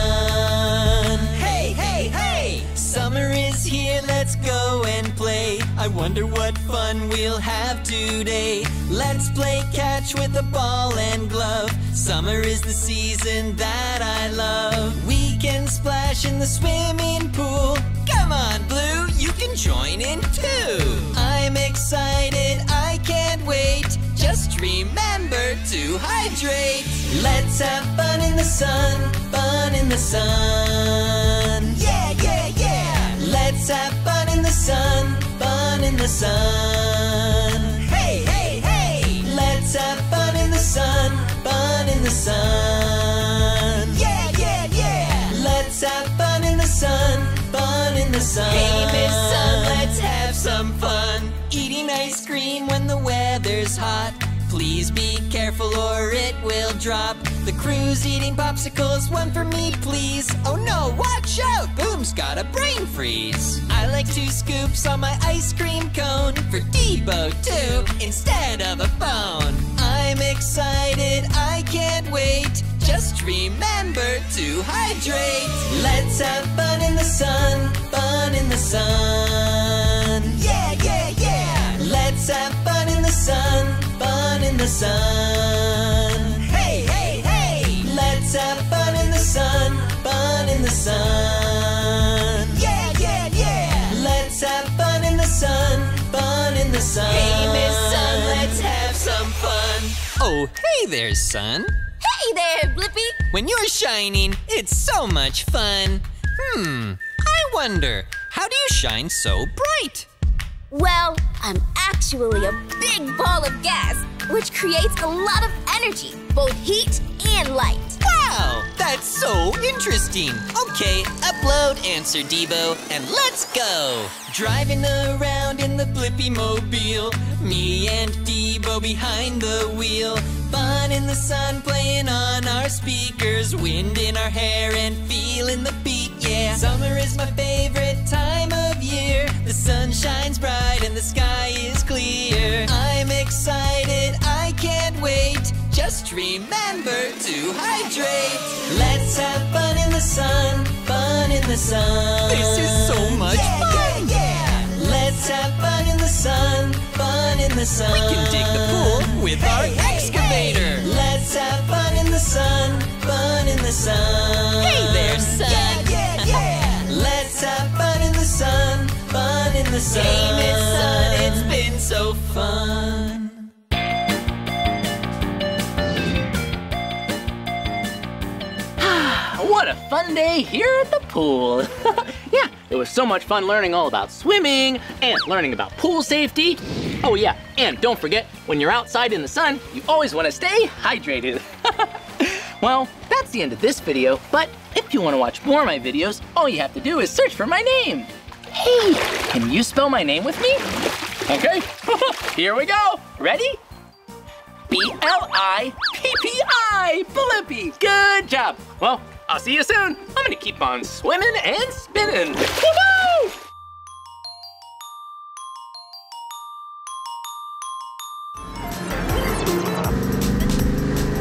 Hey, hey, hey! Summer is here, let's go and play. I wonder what fun we'll have today. Let's play catch with a ball and glove. Summer is the season that I love. We can splash in the swimming pool. Come on, Blue, you can join in too. I'm excited, I can't wait. Just remember to hydrate. Let's have fun in the sun. Yeah, yeah, yeah! Let's have fun in the sun. Hey, hey, hey! Let's have fun in the sun. Yeah, yeah, yeah! Let's have fun in the sun. Hey, Miss Sun, let's have some fun. Eating ice cream when the weather's hot. Please be careful or it will drop. The crew's eating popsicles, one for me, please. Oh no, watch out! Boom's got a brain freeze. I like 2 scoops on my ice cream cone for Debo, too, instead of a phone. I'm excited, I can't wait. Just remember to hydrate. Let's have fun in the sun, fun in the sun. Yeah, yeah, yeah! Let's have fun in the sun, fun in the sun. Hey, hey, hey! Let's have fun in the sun, fun in the sun. Yeah, yeah, yeah! Let's have fun in the sun, fun in the sun. Hey, Miss Sun, let's have some fun. Oh, hey there, Sun. Hey there, Blippi! When you're shining, it's so much fun. I wonder, how do you shine so bright? Well, I'm actually a big ball of gas, which creates a lot of energy, both heat and light. Wow, that's so interesting. Okay, upload Answer Debo, and let's go! Driving around in the Blippi mobile, me and Debo behind the wheel. Fun in the sun, playing on our speakers, wind in our hair and feeling the beat, yeah. Summer is my favorite time of year. The sun shines bright and the sky is clear. I'm excited, I can't wait. Just remember to hydrate. Let's have fun in the sun, fun in the sun. This is so much fun! Yeah, yeah, yeah. Let's have fun in the sun, fun in the sun. We can dig the pool with our excavator. Hey. Let's have fun in the sun, fun in the sun. Hey there, Sun! Yeah, yeah, yeah. Let's have fun in the sun, fun in the sun. Hey, Miss Sun, it's been so fun. What a fun day here at the pool. Yeah, it was so much fun learning all about swimming and learning about pool safety. Oh yeah, and don't forget, when you're outside in the sun, you always want to stay hydrated. Well, that's the end of this video, but if you want to watch more of my videos, all you have to do is search for my name. Hey, can you spell my name with me? Okay, here we go. Ready? B-L-I-P-P-I, Blippi, good job. Well, I'll see you soon. I'm gonna keep on swimming and spinning. Woo-hoo!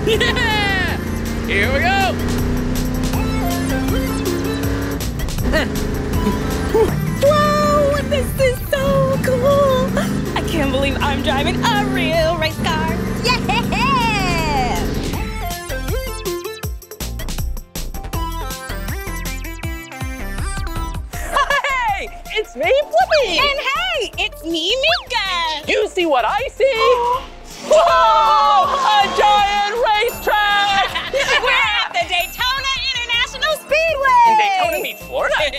Yeah! Here we go! Whoa! This is so cool! I can't believe I'm driving a real race car! Yeah! It's me, Blippi! And hey, it's me, Meekah! You see what I see? Whoa! A giant racetrack! We're at the Daytona International Speedway! In Daytona meets Florida! And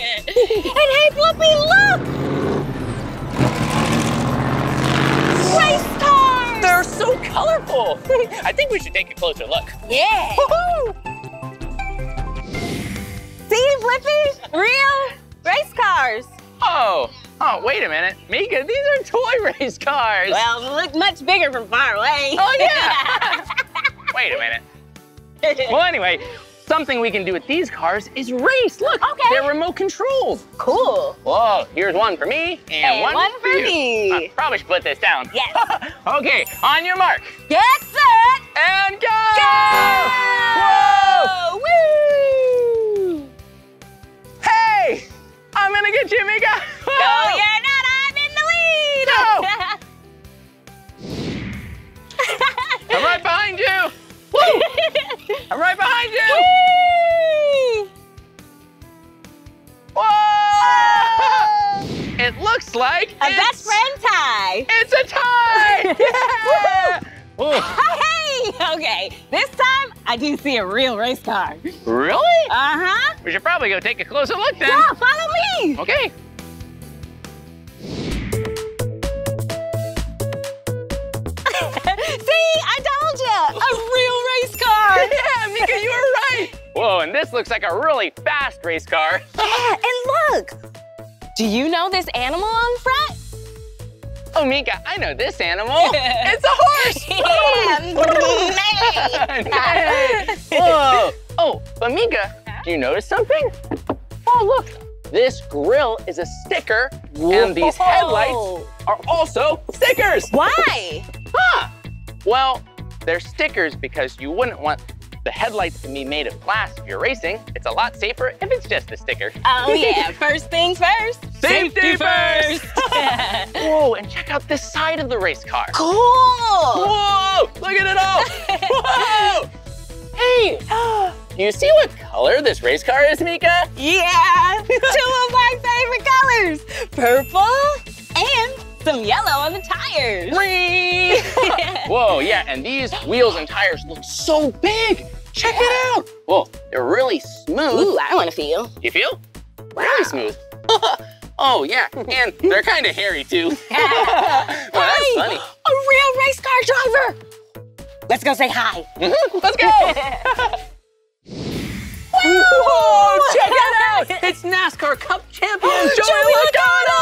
hey, Blippi, look! Race cars! They're so colorful! I think we should take a closer look. Yeah! Woo-hoo! See, Blippi? Real race cars! Oh, wait a minute. Meekah, these are toy race cars. Well, they look much bigger from far away. Oh, yeah. Wait a minute. Well, anyway, something we can do with these cars is race. Look, okay. They're remote controlled. Cool. Whoa, here's one for me and one for me. I probably should put this down. Yes. Okay, on your mark. Get set. And go. Whoa. Woo. Hey. I'm gonna get you, Meekah! No, you're not! I'm in the lead! No! I'm right behind you! Woo! I'm right behind you! Whee! Whoa! It looks like a best friend tie! It's a tie! Yeah! Hey! Okay, this time I do see a real race car. Really? Uh-huh. We should probably go take a closer look then. Yeah, follow me! Okay. See, I told you! A real race car! Yeah, Meekah, you were right! Whoa, and this looks like a really fast race car. Yeah, and look! Do you know this animal on front? Oh, Meekah, I know this animal. It's a horse. Whoa. Oh, but Meekah, do you notice something? Oh, look, this grill is a sticker, and these headlights are also stickers. Why? Huh? Well, they're stickers because you wouldn't want the headlights to be made of glass if you're racing. It's a lot safer if it's just a sticker. Oh yeah, first things first. Safety first! Whoa, and check out this side of the race car. Cool! Whoa, look at it all! Whoa! Hey, do you see what color this race car is, Meekah? Yeah, two of my favorite colors, purple and some yellow on the tires. Whee! Whoa, yeah, and these wheels and tires look so big. Check it out. Whoa, they're really smooth. Ooh, I want to feel. You feel? Wow. Really smooth. Oh, yeah, and they're kind of hairy, too. Well, that's funny. A real race car driver. Let's go say hi. Let's go. Whoa, check it out. It's NASCAR Cup champion Joey Logano.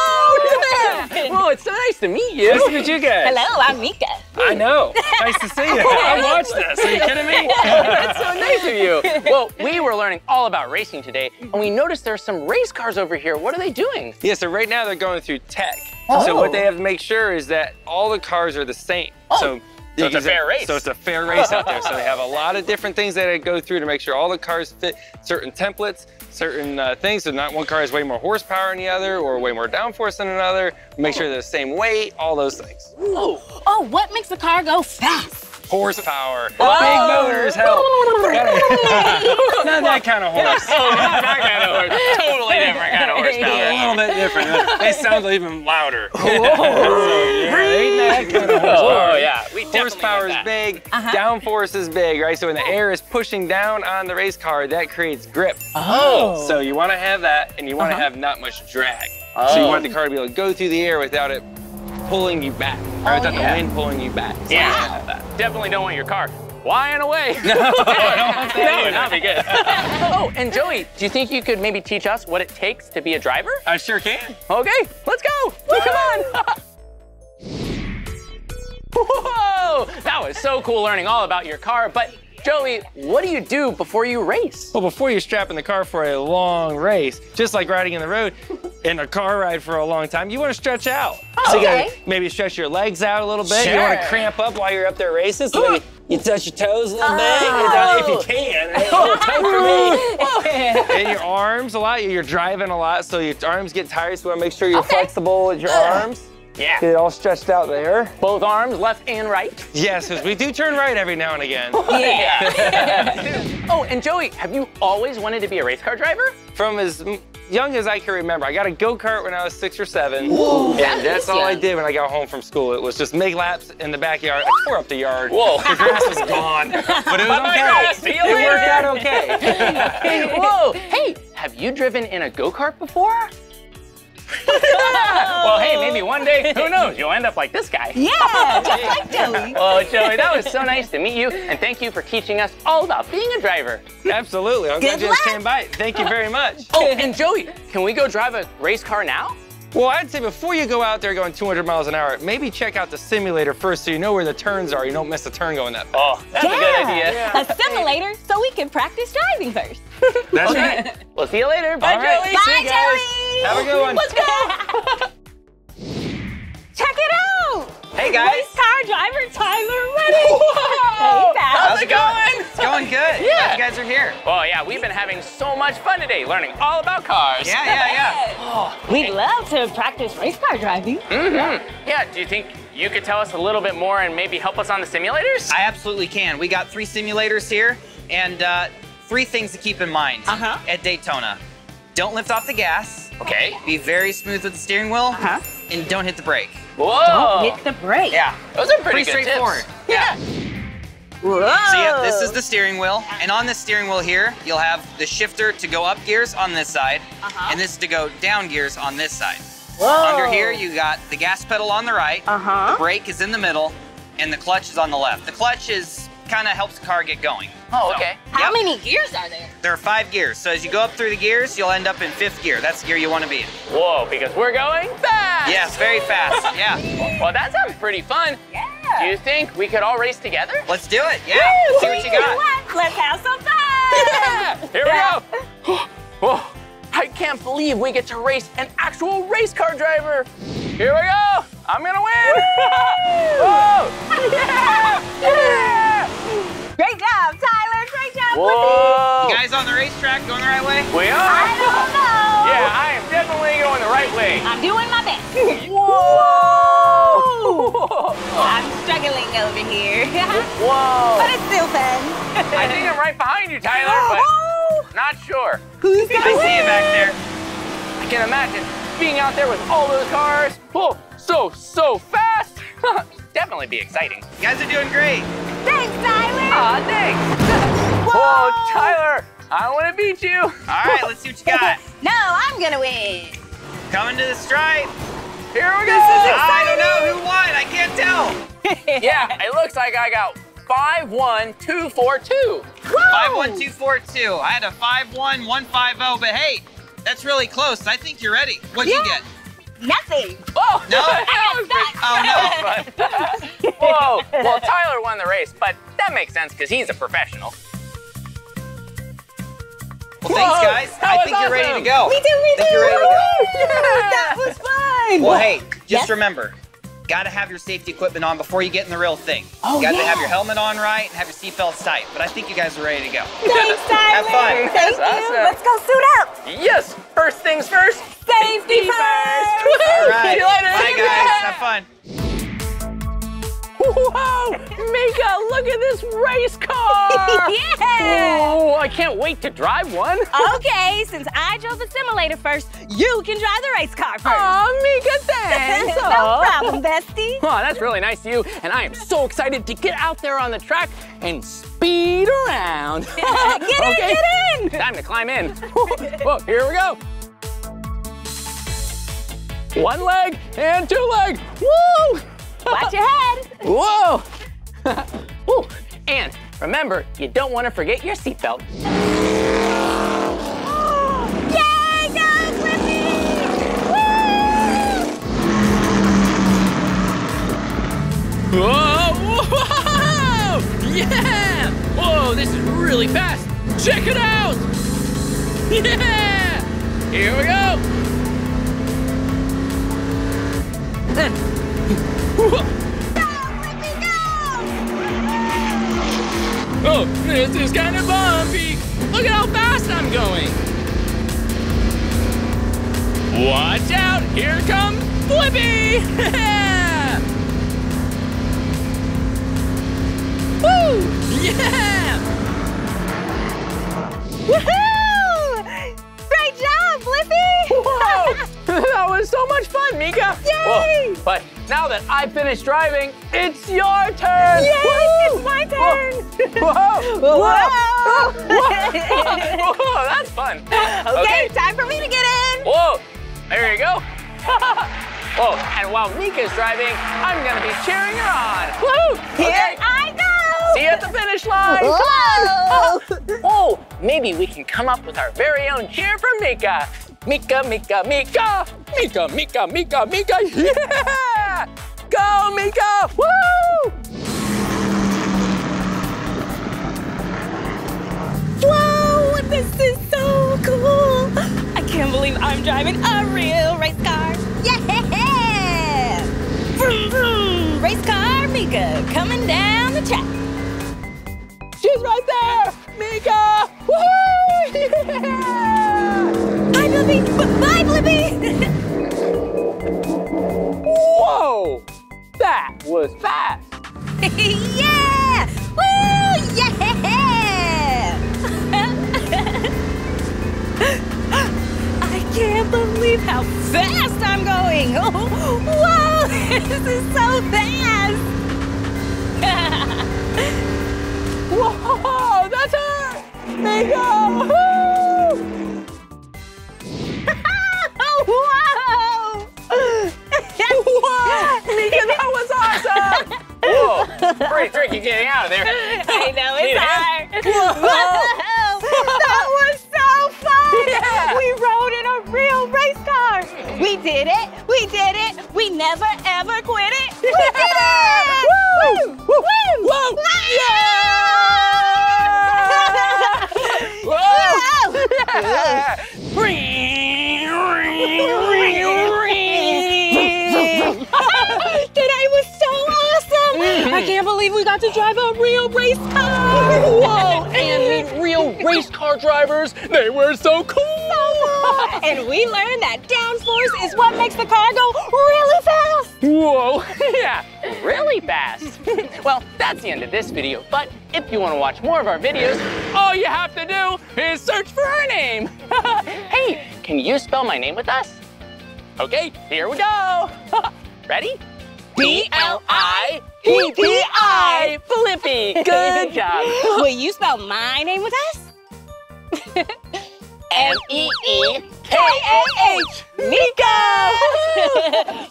Whoa, it's so nice to meet you. Nice to meet you guys. Hello, I'm Meekah. I know. Nice to see you. I watched this. Are you kidding me? That's so nice of you. Well, we were learning all about racing today, and we noticed there's some race cars over here. What are they doing? Yeah, so right now they're going through tech. Oh. So what they have to make sure is that all the cars are the same. Oh. So it's a fair race. So it's a fair race out there. So they have a lot of different things that they go through to make sure all the cars fit certain templates, certain things. So not one car has way more horsepower than the other or way more downforce than another. Make sure they're the same weight, all those things. Ooh. Oh, what makes the car go fast? Horsepower, big motors, hell. Not that kind of horse. Not that kind of horse. Totally different kind of horsepower. Yeah. A little bit different. They sound even louder. Oh, yeah, kind of horsepower. Oh, yeah. Horsepower is big, downforce is big, right? So when the air is pushing down on the race car, that creates grip. Oh. So you want to have that, and you want to have not much drag. Oh. So you want the car to be able to go through the air without it pulling you back, or without the wind pulling you back. So yeah, definitely don't want your car flying away. No, I don't want that. No, not be good. Oh, and Joey, do you think you could maybe teach us what it takes to be a driver? I sure can. Okay, let's go. Woo! Come on. Whoa, that was so cool learning all about your car, but Joey, what do you do before you race? Well, before you strap in the car for a long race, just like riding in the road, in a car ride for a long time, you want to stretch out. Oh, so you gotta maybe stretch your legs out a little bit. Sure. You want to cramp up while you're up there racing. So maybe you touch your toes a little bit, if you can. And your arms a lot. You're driving a lot, so your arms get tired. So you want to make sure you're flexible with your arms. Yeah. Get it all stretched out there. Both arms, left and right. Yes, because we do turn right every now and again. Yeah. Oh, and Joey, have you always wanted to be a race car driver? From as young as I can remember. I got a go-kart when I was 6 or 7. Whoa. And that's all I did when I got home from school. It was just make laps in the backyard. I tore up the yard. Whoa. The grass was gone. But it was okay. It worked out okay. Whoa. Hey, have you driven in a go-kart before? Well, hey, maybe one day, who knows, you'll end up like this guy. Yeah, just like Joey. Well, Joey, that was so nice to meet you, and thank you for teaching us all about being a driver. Absolutely. I'm glad you just came by. Thank you very much. Oh, and Joey, can we go drive a race car now? Well, I'd say before you go out there going 200 miles an hour, maybe check out the simulator first so you know where the turns are. You don't miss a turn going that fast. Oh, that's a good idea. Yeah. A simulator so we can practice driving first. That's right. We'll see you later. Bye, Joey. Bye, see you guys. Joey. Have a good one. Let's go. Check it out. Hey, guys. Race car driver Tyler Reddick. Whoa. Hey, how's it going? It's going good. Yeah. You guys are here. Oh, yeah, we've been having so much fun today, learning all about cars. Yeah. Oh, we'd love to practice race car driving. Yeah, do you think you could tell us a little bit more and maybe help us on the simulators? I absolutely can. We got 3 simulators here, and 3 things to keep in mind at Daytona. Don't lift off the gas. Okay. Be very smooth with the steering wheel, and don't hit the brake. Whoa. Don't hit the brake. Yeah. Those are pretty straightforward. Yeah. Whoa. So yeah, this is the steering wheel. And on this steering wheel here, you'll have the shifter to go up gears on this side, and this to go down gears on this side. Whoa. Under here, you got the gas pedal on the right, the brake is in the middle, and the clutch is on the left. The clutch is kind of helps the car get going. Oh, okay. So, how many gears are there? There are 5 gears. So as you go up through the gears, you'll end up in 5th gear. That's the gear you want to be in. Whoa, because we're going fast. Yes, very fast, yeah. Well, that sounds pretty fun. Yeah. Do you think we could all race together? Let's do it, yeah. Woo! Let's see what you got. Let's have some fun. Here we go. Whoa, I can't believe we get to race an actual race car driver. Here we go. I'm gonna win. Whoa. Yeah. Yeah. Great job, Tyler. Great job, Blippi. You guys on the racetrack going the right way? We are. I don't know. Yeah, I am definitely going the right way. I'm doing my best. Whoa. I'm struggling over here. Whoa. But it's still fun. I think I'm right behind you, Tyler, but not sure. Who's gonna win? I see you back there. I can imagine being out there with all those cars. Whoa, so fast. Definitely be exciting. You guys are doing great. Thanks, Tyler. Aw, thanks. Whoa, Tyler, I want to beat you. All right, let's see what you got. No, I'm gonna win. Coming to the stripe. Here we go. This is exciting. I don't know who won. I can't tell. Yeah, it looks like I got 5-1-2-4-2. 5-1-2-4-2. I had a 5-1-1-5-0, but hey, that's really close. I think you're ready. What'd you get? Nothing. Oh, no. I got stuck. Oh, no. Whoa. Well, Tyler won the race, but that makes sense because he's a professional. Well, thanks, guys. I think you're ready to go. We did, we did. You're ready to go. Yeah. That was fun. Well, hey, just remember, got to have your safety equipment on before you get in the real thing. Oh, you got to have your helmet on right and have your seatbelts tight. But I think you guys are ready to go. Thanks, Tyler. Have fun. Thank you. Awesome. Let's go suit up. Yes. First things first. Safety first. All right. See you later. Bye, guys. Have fun. Whoa, Meekah, look at this race car. Yeah. Whoa, I can't wait to drive one. Okay, since I drove the simulator first, you can drive the race car first. Aw, Meekah, thanks. No problem, bestie. Oh, that's really nice of you, and I am so excited to get out there on the track and speed around. Get in, get in. Time to climb in. Whoa, here we go. 1 leg and 2 leg. Woo! Watch your head. Whoa. Ooh. And remember, you don't want to forget your seatbelt. Yay, go, Blippi! Woo! Whoa, whoa, yeah! Whoa, this is really fast. Check it out! Yeah! Here we go. Oh, this is kind of bumpy. Look at how fast I'm going. Watch out, here comes Blippi. Woo, yeah. Woohoo, great job, Blippi. Whoa, that was so much fun, Meekah. Yay. Whoa, but now that I finished driving, it's your turn. Yes, it's my turn. Whoa, whoa, whoa. Whoa. Whoa, that's fun. Okay, time for me to get in. Whoa, there you go. Whoa, and while Meekah's driving, I'm gonna be cheering her on. Woo, here I go. See you at the finish line. Whoa. Oh, maybe we can come up with our very own cheer for Meekah. Meekah, Meekah, Meekah. Meekah, Meekah, Meekah, Meekah, yeah! Go, Meekah, woo! Whoa, this is so cool. I can't believe I'm driving a real race car. Yeah! Vroom, vroom, race car Meekah coming down the track. She's right there, Meekah, woo! Yeah! Bye, Blippi! Whoa! That was fast! Yeah! Woo! Yeah! I can't believe how fast I'm going! Oh, whoa! This is so fast! Whoa! That's her! Meekah! Woo! Whoa! Whoa! Meekah, that was awesome! Whoa! Pretty tricky getting out of there. I know, it's hard. Whoa. That was so fun. Yeah. We rode in a real race car. We did it. We did it. We never, ever quit it. We did it. Woo. Woo. Woo. Whoa. Yeah. Whoa. Yeah. Today was so awesome! I can't believe we got to drive a real race car! Whoa! And meet real race car drivers! They were so cool! And we learned that downforce is what makes the car go really fast! Whoa! Yeah, really fast! Well, that's the end of this video, but if you want to watch more of our videos, all you have to do is search for our name! Hey, can you spell my name with us? Okay, here we go! Ready? B-L-I-P-P-I, Blippi. Good job. Will you spell my name with us? M-E-E-K-A-H, Meekah.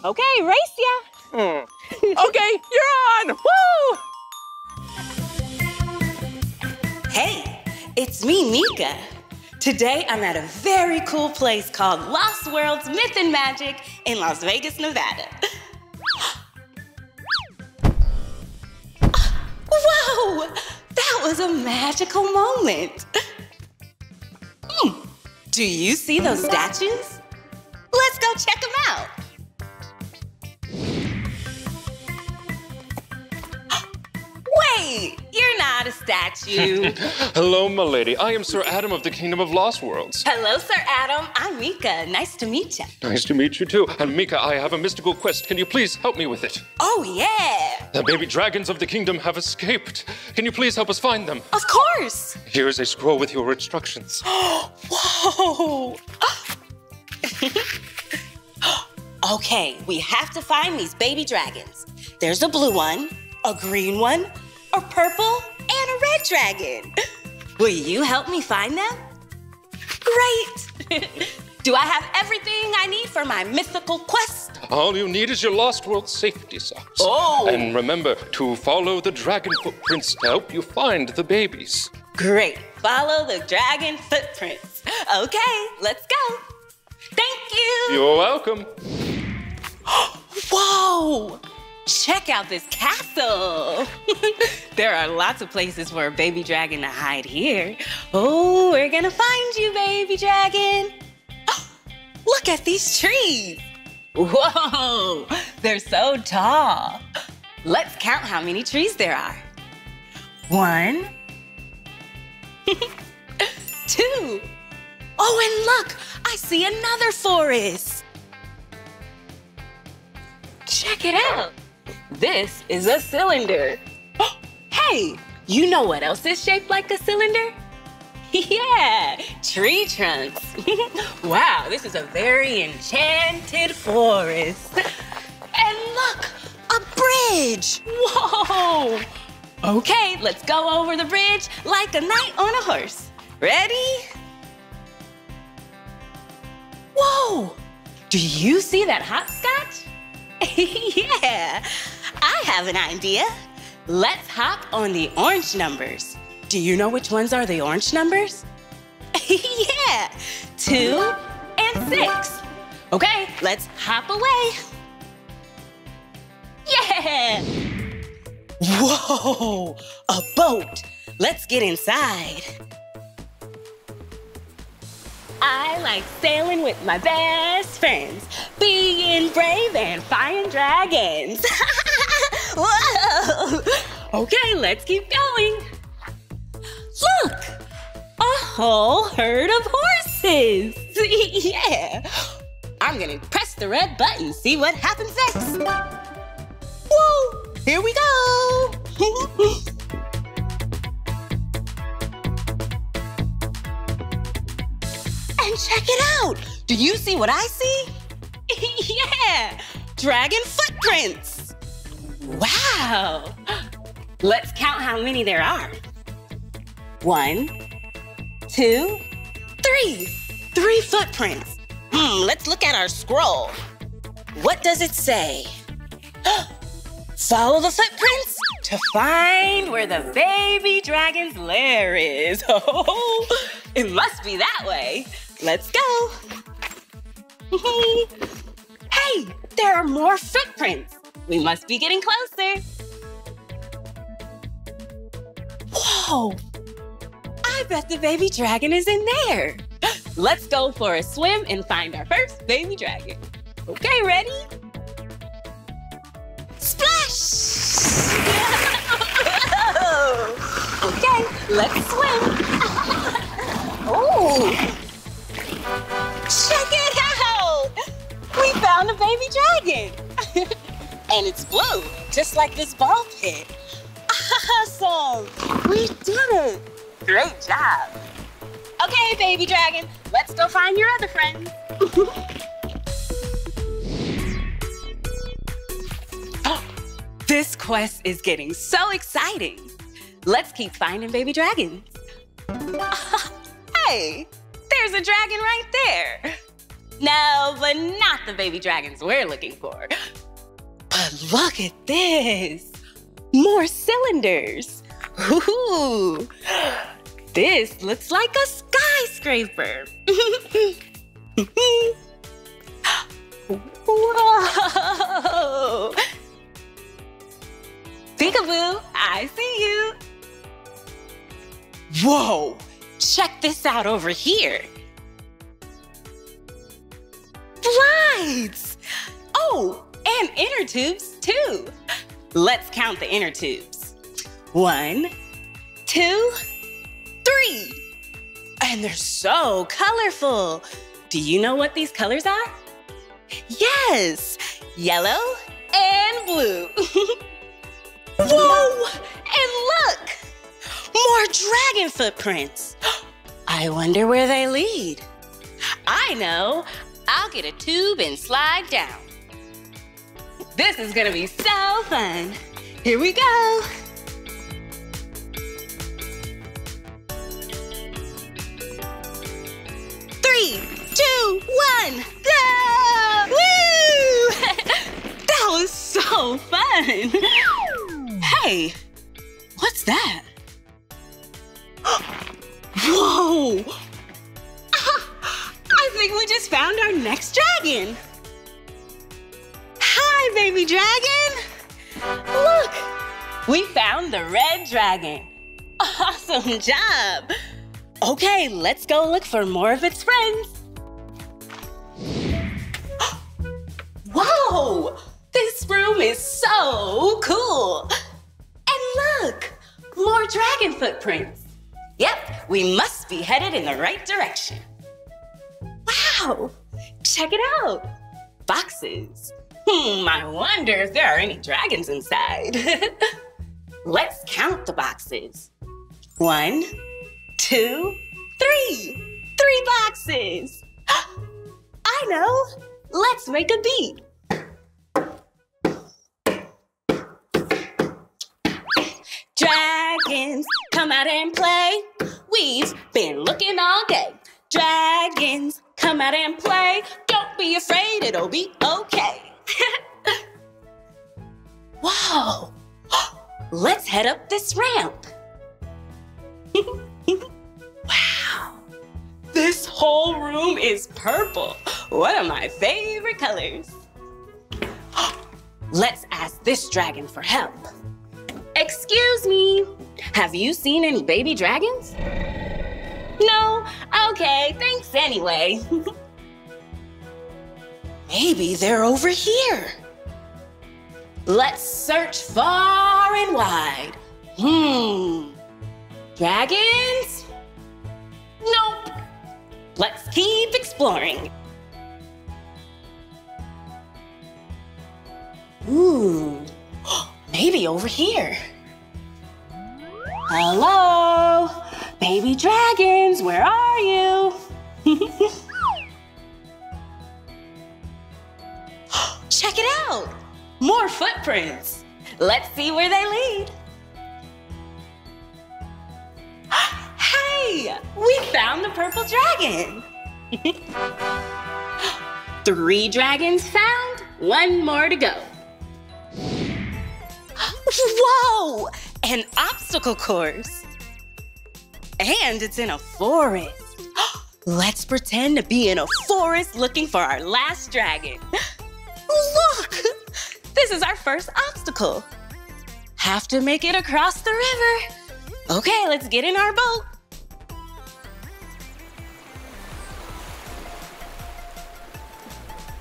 Okay, race ya. Okay, you're on. Woo! Hey, it's me, Meekah. Today, I'm at a very cool place called Lost Worlds Myth and Magic in Las Vegas, Nevada. Whoa! That was a magical moment. Do you see those statues? Let's go check them out. Wait, you're not a statue. Hello, my lady. I am Sir Adam of the Kingdom of Lost Worlds. Hello, Sir Adam. I'm Meekah. Nice to meet you. Nice to meet you, too. And Meekah, I have a mystical quest. Can you please help me with it? Oh, yeah. The baby dragons of the kingdom have escaped. Can you please help us find them? Of course. Here's a scroll with your instructions. Whoa. Okay, we have to find these baby dragons. There's a blue one, a green one, a purple, and a red dragon. Will you help me find them? Great! Do I have everything I need for my mythical quest? All you need is your Lost World safety socks. Oh! And remember to follow the dragon footprints to help you find the babies. Great, follow the dragon footprints. Okay, let's go. Thank you! You're welcome. Whoa! Check out this castle. There are lots of places for a baby dragon to hide here. Oh, we're gonna find you, baby dragon. Oh, look at these trees. Whoa, they're so tall. Let's count how many trees there are. 1, 2. Oh, and look, I see another forest. Check it out. This is a cylinder. Hey, you know what else is shaped like a cylinder? Yeah, tree trunks. Wow, this is a very enchanted forest. And look, a bridge. Whoa. Okay, let's go over the bridge like a knight on a horse. Ready? Whoa, do you see that hopscotch? Yeah, I have an idea. Let's hop on the orange numbers. Do you know which ones are the orange numbers? Yeah, 2 and 6. Okay, let's hop away. Yeah! Whoa, a boat. Let's get inside. I like sailing with my best friends, being brave and fighting dragons. Whoa! Okay, let's keep going. Look, a whole herd of horses. Yeah. I'm gonna press the red button, see what happens next. Whoa, here we go. And check it out! Do you see what I see? Yeah! Dragon footprints! Wow! Let's count how many there are. 1, 2, 3! 3 footprints. Let's look at our scroll. What does it say? Follow the footprints to find where the baby dragon's lair is. Oh, it must be that way. Let's go. Hey, there are more footprints. We must be getting closer. Whoa, I bet the baby dragon is in there. Let's go for a swim and find our first baby dragon. Okay, ready? Splash! Okay, let's swim. Oh! Check it out! We found a baby dragon! And it's blue, just like this ball pit. Awesome! We did it! Great job! Okay, baby dragon, let's go find your other friend. This quest is getting so exciting. Let's keep finding baby dragons. Hey, there's a dragon right there. No, but not the baby dragons we're looking for. But look at this. More cylinders. Ooh. This looks like a skyscraper. Whoa! Peekaboo, I see you. Whoa! Check this out over here. Slides! Oh, and inner tubes too. Let's count the inner tubes. 1, 2, 3. And they're so colorful. Do you know what these colors are? Yes, yellow and blue. Whoa, and look, more dragon footprints. I wonder where they lead. I know, I'll get a tube and slide down. This is gonna be so fun. Here we go. One, go! Woo! That was so fun! Hey, what's that? Whoa! I think we just found our next dragon! Hi, baby dragon! Look! We found the red dragon! Awesome job! Okay, let's go look for more of its friends. Whoa! This room is so cool! And look! More dragon footprints! Yep, we must be headed in the right direction. Wow! Check it out! Boxes. I wonder if there are any dragons inside. Let's count the boxes. 1, 2, 3! 3 boxes! I know! Let's make a bead. Dragons, come out and play. We've been looking all day. Dragons, come out and play. Don't be afraid, it'll be okay. Whoa, let's head up this ramp. Wow, this whole room is purple. One of my favorite colors. Let's ask this dragon for help. Excuse me, have you seen any baby dragons? No? Okay, thanks anyway. Maybe they're over here. Let's search far and wide. Dragons? Nope. Let's keep exploring. Ooh, maybe over here. Hello, baby dragons, where are you? Check it out, more footprints. Let's see where they lead. Hey, we found the purple dragon. 3 dragons found, 1 more to go. Whoa! An obstacle course. And it's in a forest. Let's pretend to be in a forest looking for our last dragon. Look! This is our first obstacle. Have to make it across the river. Okay, let's get in our boat.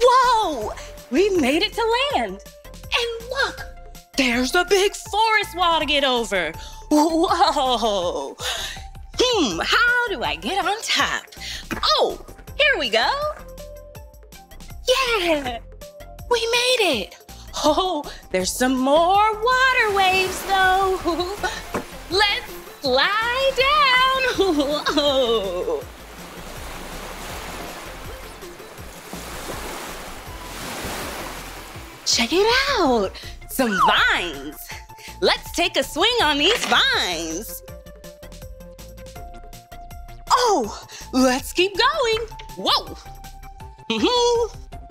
Whoa! We made it to land. And look, there's a big forest wall to get over. Whoa! How do I get on top? Oh, here we go. Yeah, we made it. Oh, there's some more water waves though. Let's fly down. Whoa. Check it out, some vines. Let's take a swing on these vines. Oh, let's keep going. Whoa.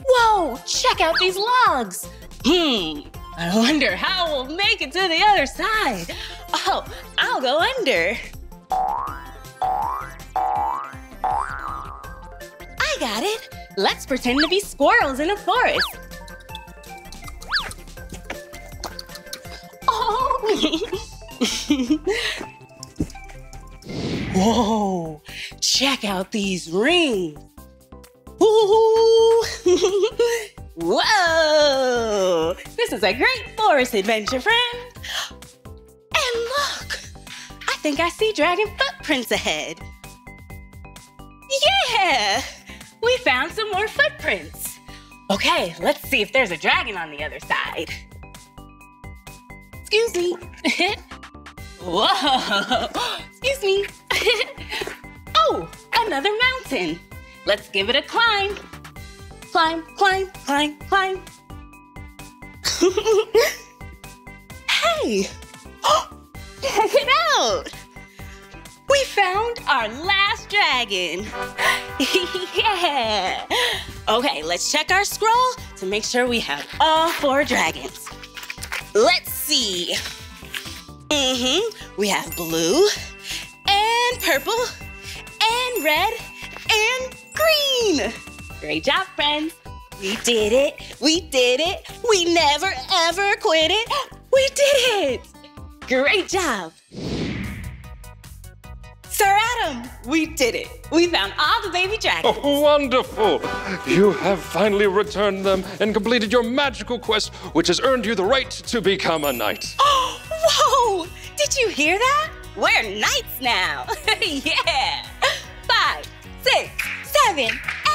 Whoa, check out these logs. I wonder how we'll make it to the other side. Oh, I'll go under. I got it. Let's pretend to be squirrels in a forest. Oh. Whoa, check out these rings. Ooh. Whoa, this is a great forest adventure, friend. And look, I think I see dragon footprints ahead. Yeah, we found some more footprints. Okay, let's see if there's a dragon on the other side. Excuse me. Whoa, excuse me. Oh, another mountain. Let's give it a climb. Climb, climb, climb, climb. Hey, check it out. We found our last dragon. Yeah. Okay, let's check our scroll to make sure we have all four dragons. Let's see. We have blue and purple and red and green. Great job, friends. We did it. We did it. We never, ever quit it. We did it. Great job. Sir Adam, we did it. We found all the baby dragons. Oh, wonderful. You have finally returned them and completed your magical quest, which has earned you the right to become a knight. Whoa! Did you hear that? We're knights now. Yeah. 5, 6, 7,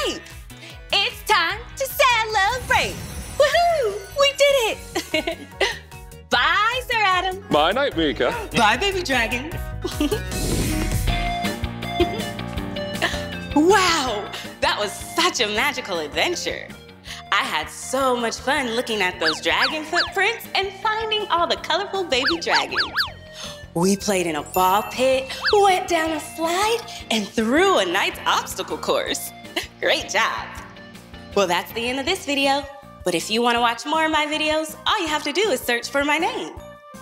8. It's time to celebrate. Woohoo! We did it. Bye, Sir Adam. Bye, Night Meekah. Bye, baby dragons. Wow, that was such a magical adventure. I had so much fun looking at those dragon footprints and finding all the colorful baby dragons. We played in a ball pit, went down a slide, and through a nice obstacle course. Great job. Well, that's the end of this video. But if you want to watch more of my videos, all you have to do is search for my name.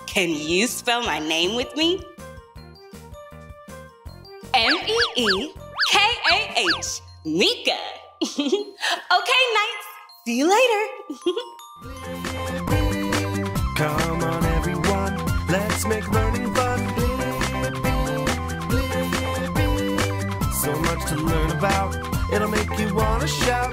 Can you spell my name with me? M-E-E-K-A-H. Meekah. Okay, knights. See you later. Come on, everyone, let's make learning fun. So much to learn about, it'll make you wanna shout.